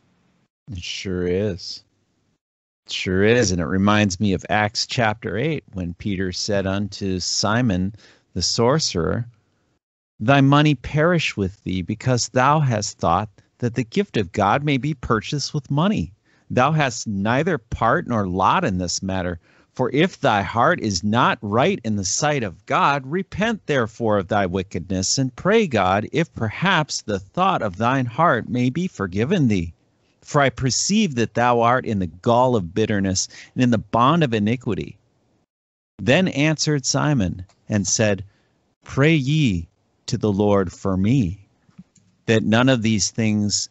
It sure is. It sure is. And it reminds me of Acts chapter eight, when Peter said unto Simon the sorcerer, thy money perish with thee, because thou hast thought that the gift of God may be purchased with money. Thou hast neither part nor lot in this matter, for if thy heart is not right in the sight of God, repent therefore of thy wickedness, and pray God, if perhaps the thought of thine heart may be forgiven thee. For I perceive that thou art in the gall of bitterness, and in the bond of iniquity. Then answered Simon, and said, pray ye to the Lord for me, that none of these things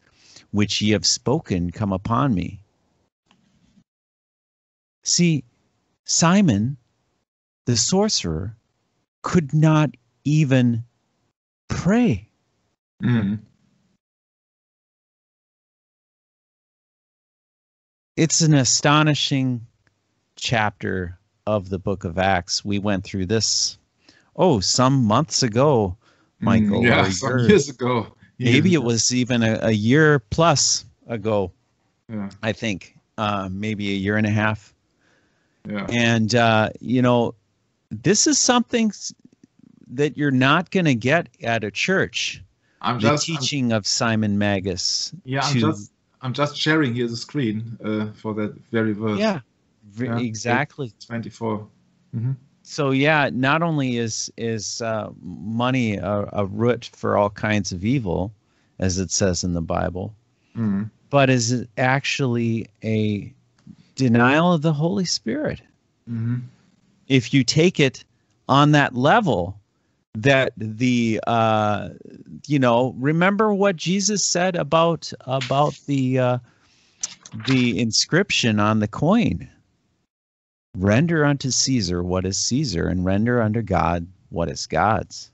which ye have spoken come upon me. See, Simon the sorcerer could not even pray. Mm. It's an astonishing chapter of the book of Acts. We went through this, oh, some months ago, Michael. Mm, yeah, some years ago. Yeah. Maybe it was even a, a year plus ago, yeah. I think, uh, maybe a year and a half. Yeah. And, uh, you know, this is something that you're not going to get at a church. I'm the just, teaching I'm, of Simon Magus. Yeah, to, I'm, just, I'm just sharing here the screen uh, for that very verse. Yeah, yeah, exactly. twenty-four. Mm-hmm. So, yeah, not only is, is uh, money a, a root for all kinds of evil, as it says in the Bible, mm-hmm. but is it actually a denial of the Holy Spirit. Mm-hmm. If you take it on that level that the, uh, you know, remember what Jesus said about, about the, uh, the inscription on the coin. Render unto Caesar what is Caesar, and render unto God what is God's.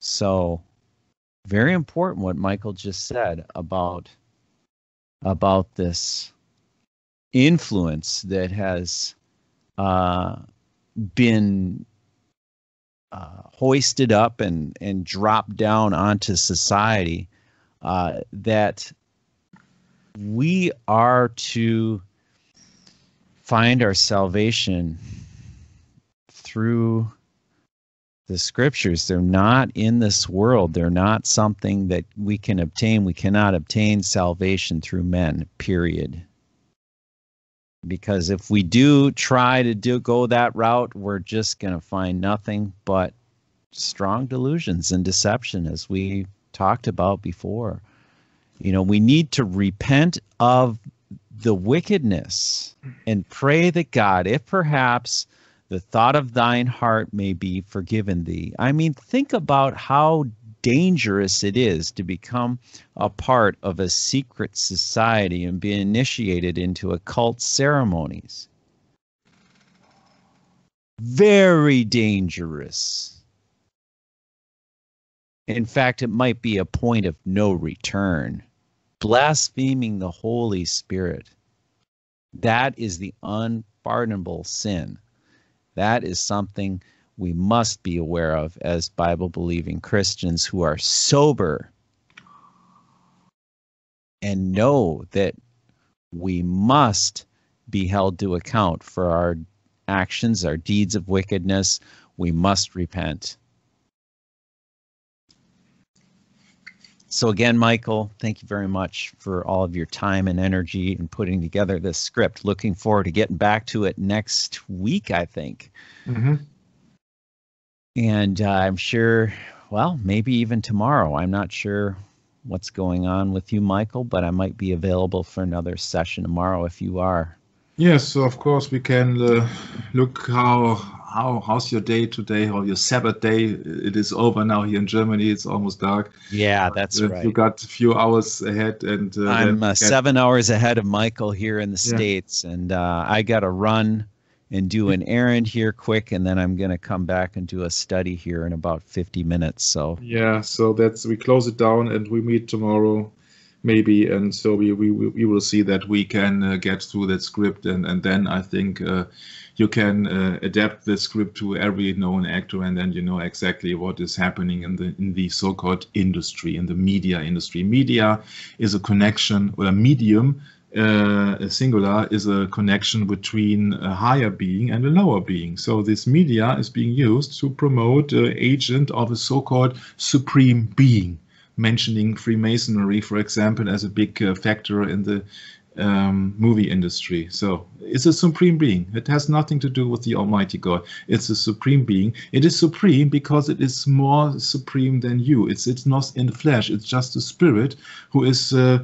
So very important what Michael just said about, about this influence that has uh, been uh, hoisted up and, and dropped down onto society, uh, that we are to find our salvation through the scriptures. They're not in this world. They're not something that we can obtain. We cannot obtain salvation through men, period. Because if we do try to do go that route, we're just going to find nothing but strong delusions and deception, as we talked about before. You know, we need to repent of the wickedness and pray that God, if perhaps the thought of thine heart may be forgiven thee. I mean, think about how dangerous it is to become a part of a secret society and be initiated into occult ceremonies. Very dangerous. In fact, it might be a point of no return. Blaspheming the Holy Spirit. That is the unpardonable sin. That is something we must be aware of as Bible-believing Christians who are sober and know that we must be held to account for our actions, our deeds of wickedness. We must repent. So again, Michael, thank you very much for all of your time and energy in putting together this script. Looking forward to getting back to it next week, I think. Mm-hmm. And uh, I'm sure, well, maybe even tomorrow. I'm not sure what's going on with you, Michael, but I might be available for another session tomorrow if you are. Yes, so of course we can uh, look how... How, how's your day today, or your Sabbath day? It is over now here in Germany. It's almost dark. Yeah, that's uh, right. You got a few hours ahead. and uh, I'm uh, seven hours ahead of Michael here in the yeah. States, and uh, I got to run and do an errand here quick, and then I'm going to come back and do a study here in about fifty minutes. So yeah, so that's we close it down, and we meet tomorrow maybe, and so we, we, we will see that we can uh, get through that script, and, and then I think... Uh, You can uh, adapt the script to every known actor, and then you know exactly what is happening in the in the so-called industry, in the media industry. Media is a connection, or a medium, uh, a singular, is a connection between a higher being and a lower being. So this media is being used to promote an agent of a so-called supreme being, mentioning Freemasonry, for example, as a big uh, factor in the Um, movie industry. So it's a supreme being. It has nothing to do with the Almighty God. It's a supreme being. It is supreme because it is more supreme than you. It's it's not in the flesh. It's just a spirit who is uh,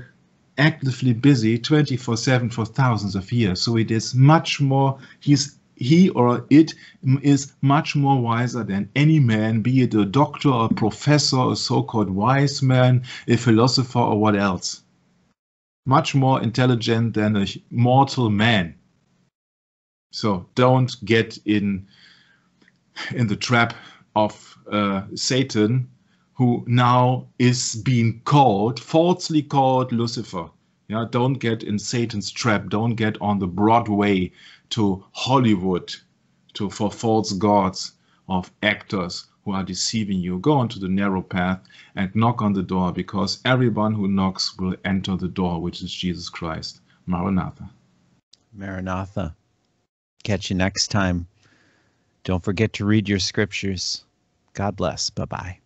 actively busy twenty-four seven for thousands of years. So it is much more. He's he or it is much more wiser than any man, be it a doctor, a professor, a so-called wise man, a philosopher, or what else. Much more intelligent than a mortal man. So don't get in in the trap of uh, Satan, who now is being called, falsely called Lucifer. Yeah, don't get in Satan's trap. Don't get on the Broadway to Hollywood to for false gods of actors who are deceiving you. Go onto the narrow path and knock on the door, because everyone who knocks will enter the door, which is Jesus Christ. Maranatha. Maranatha. Catch you next time. Don't forget to read your scriptures. God bless. Bye-bye.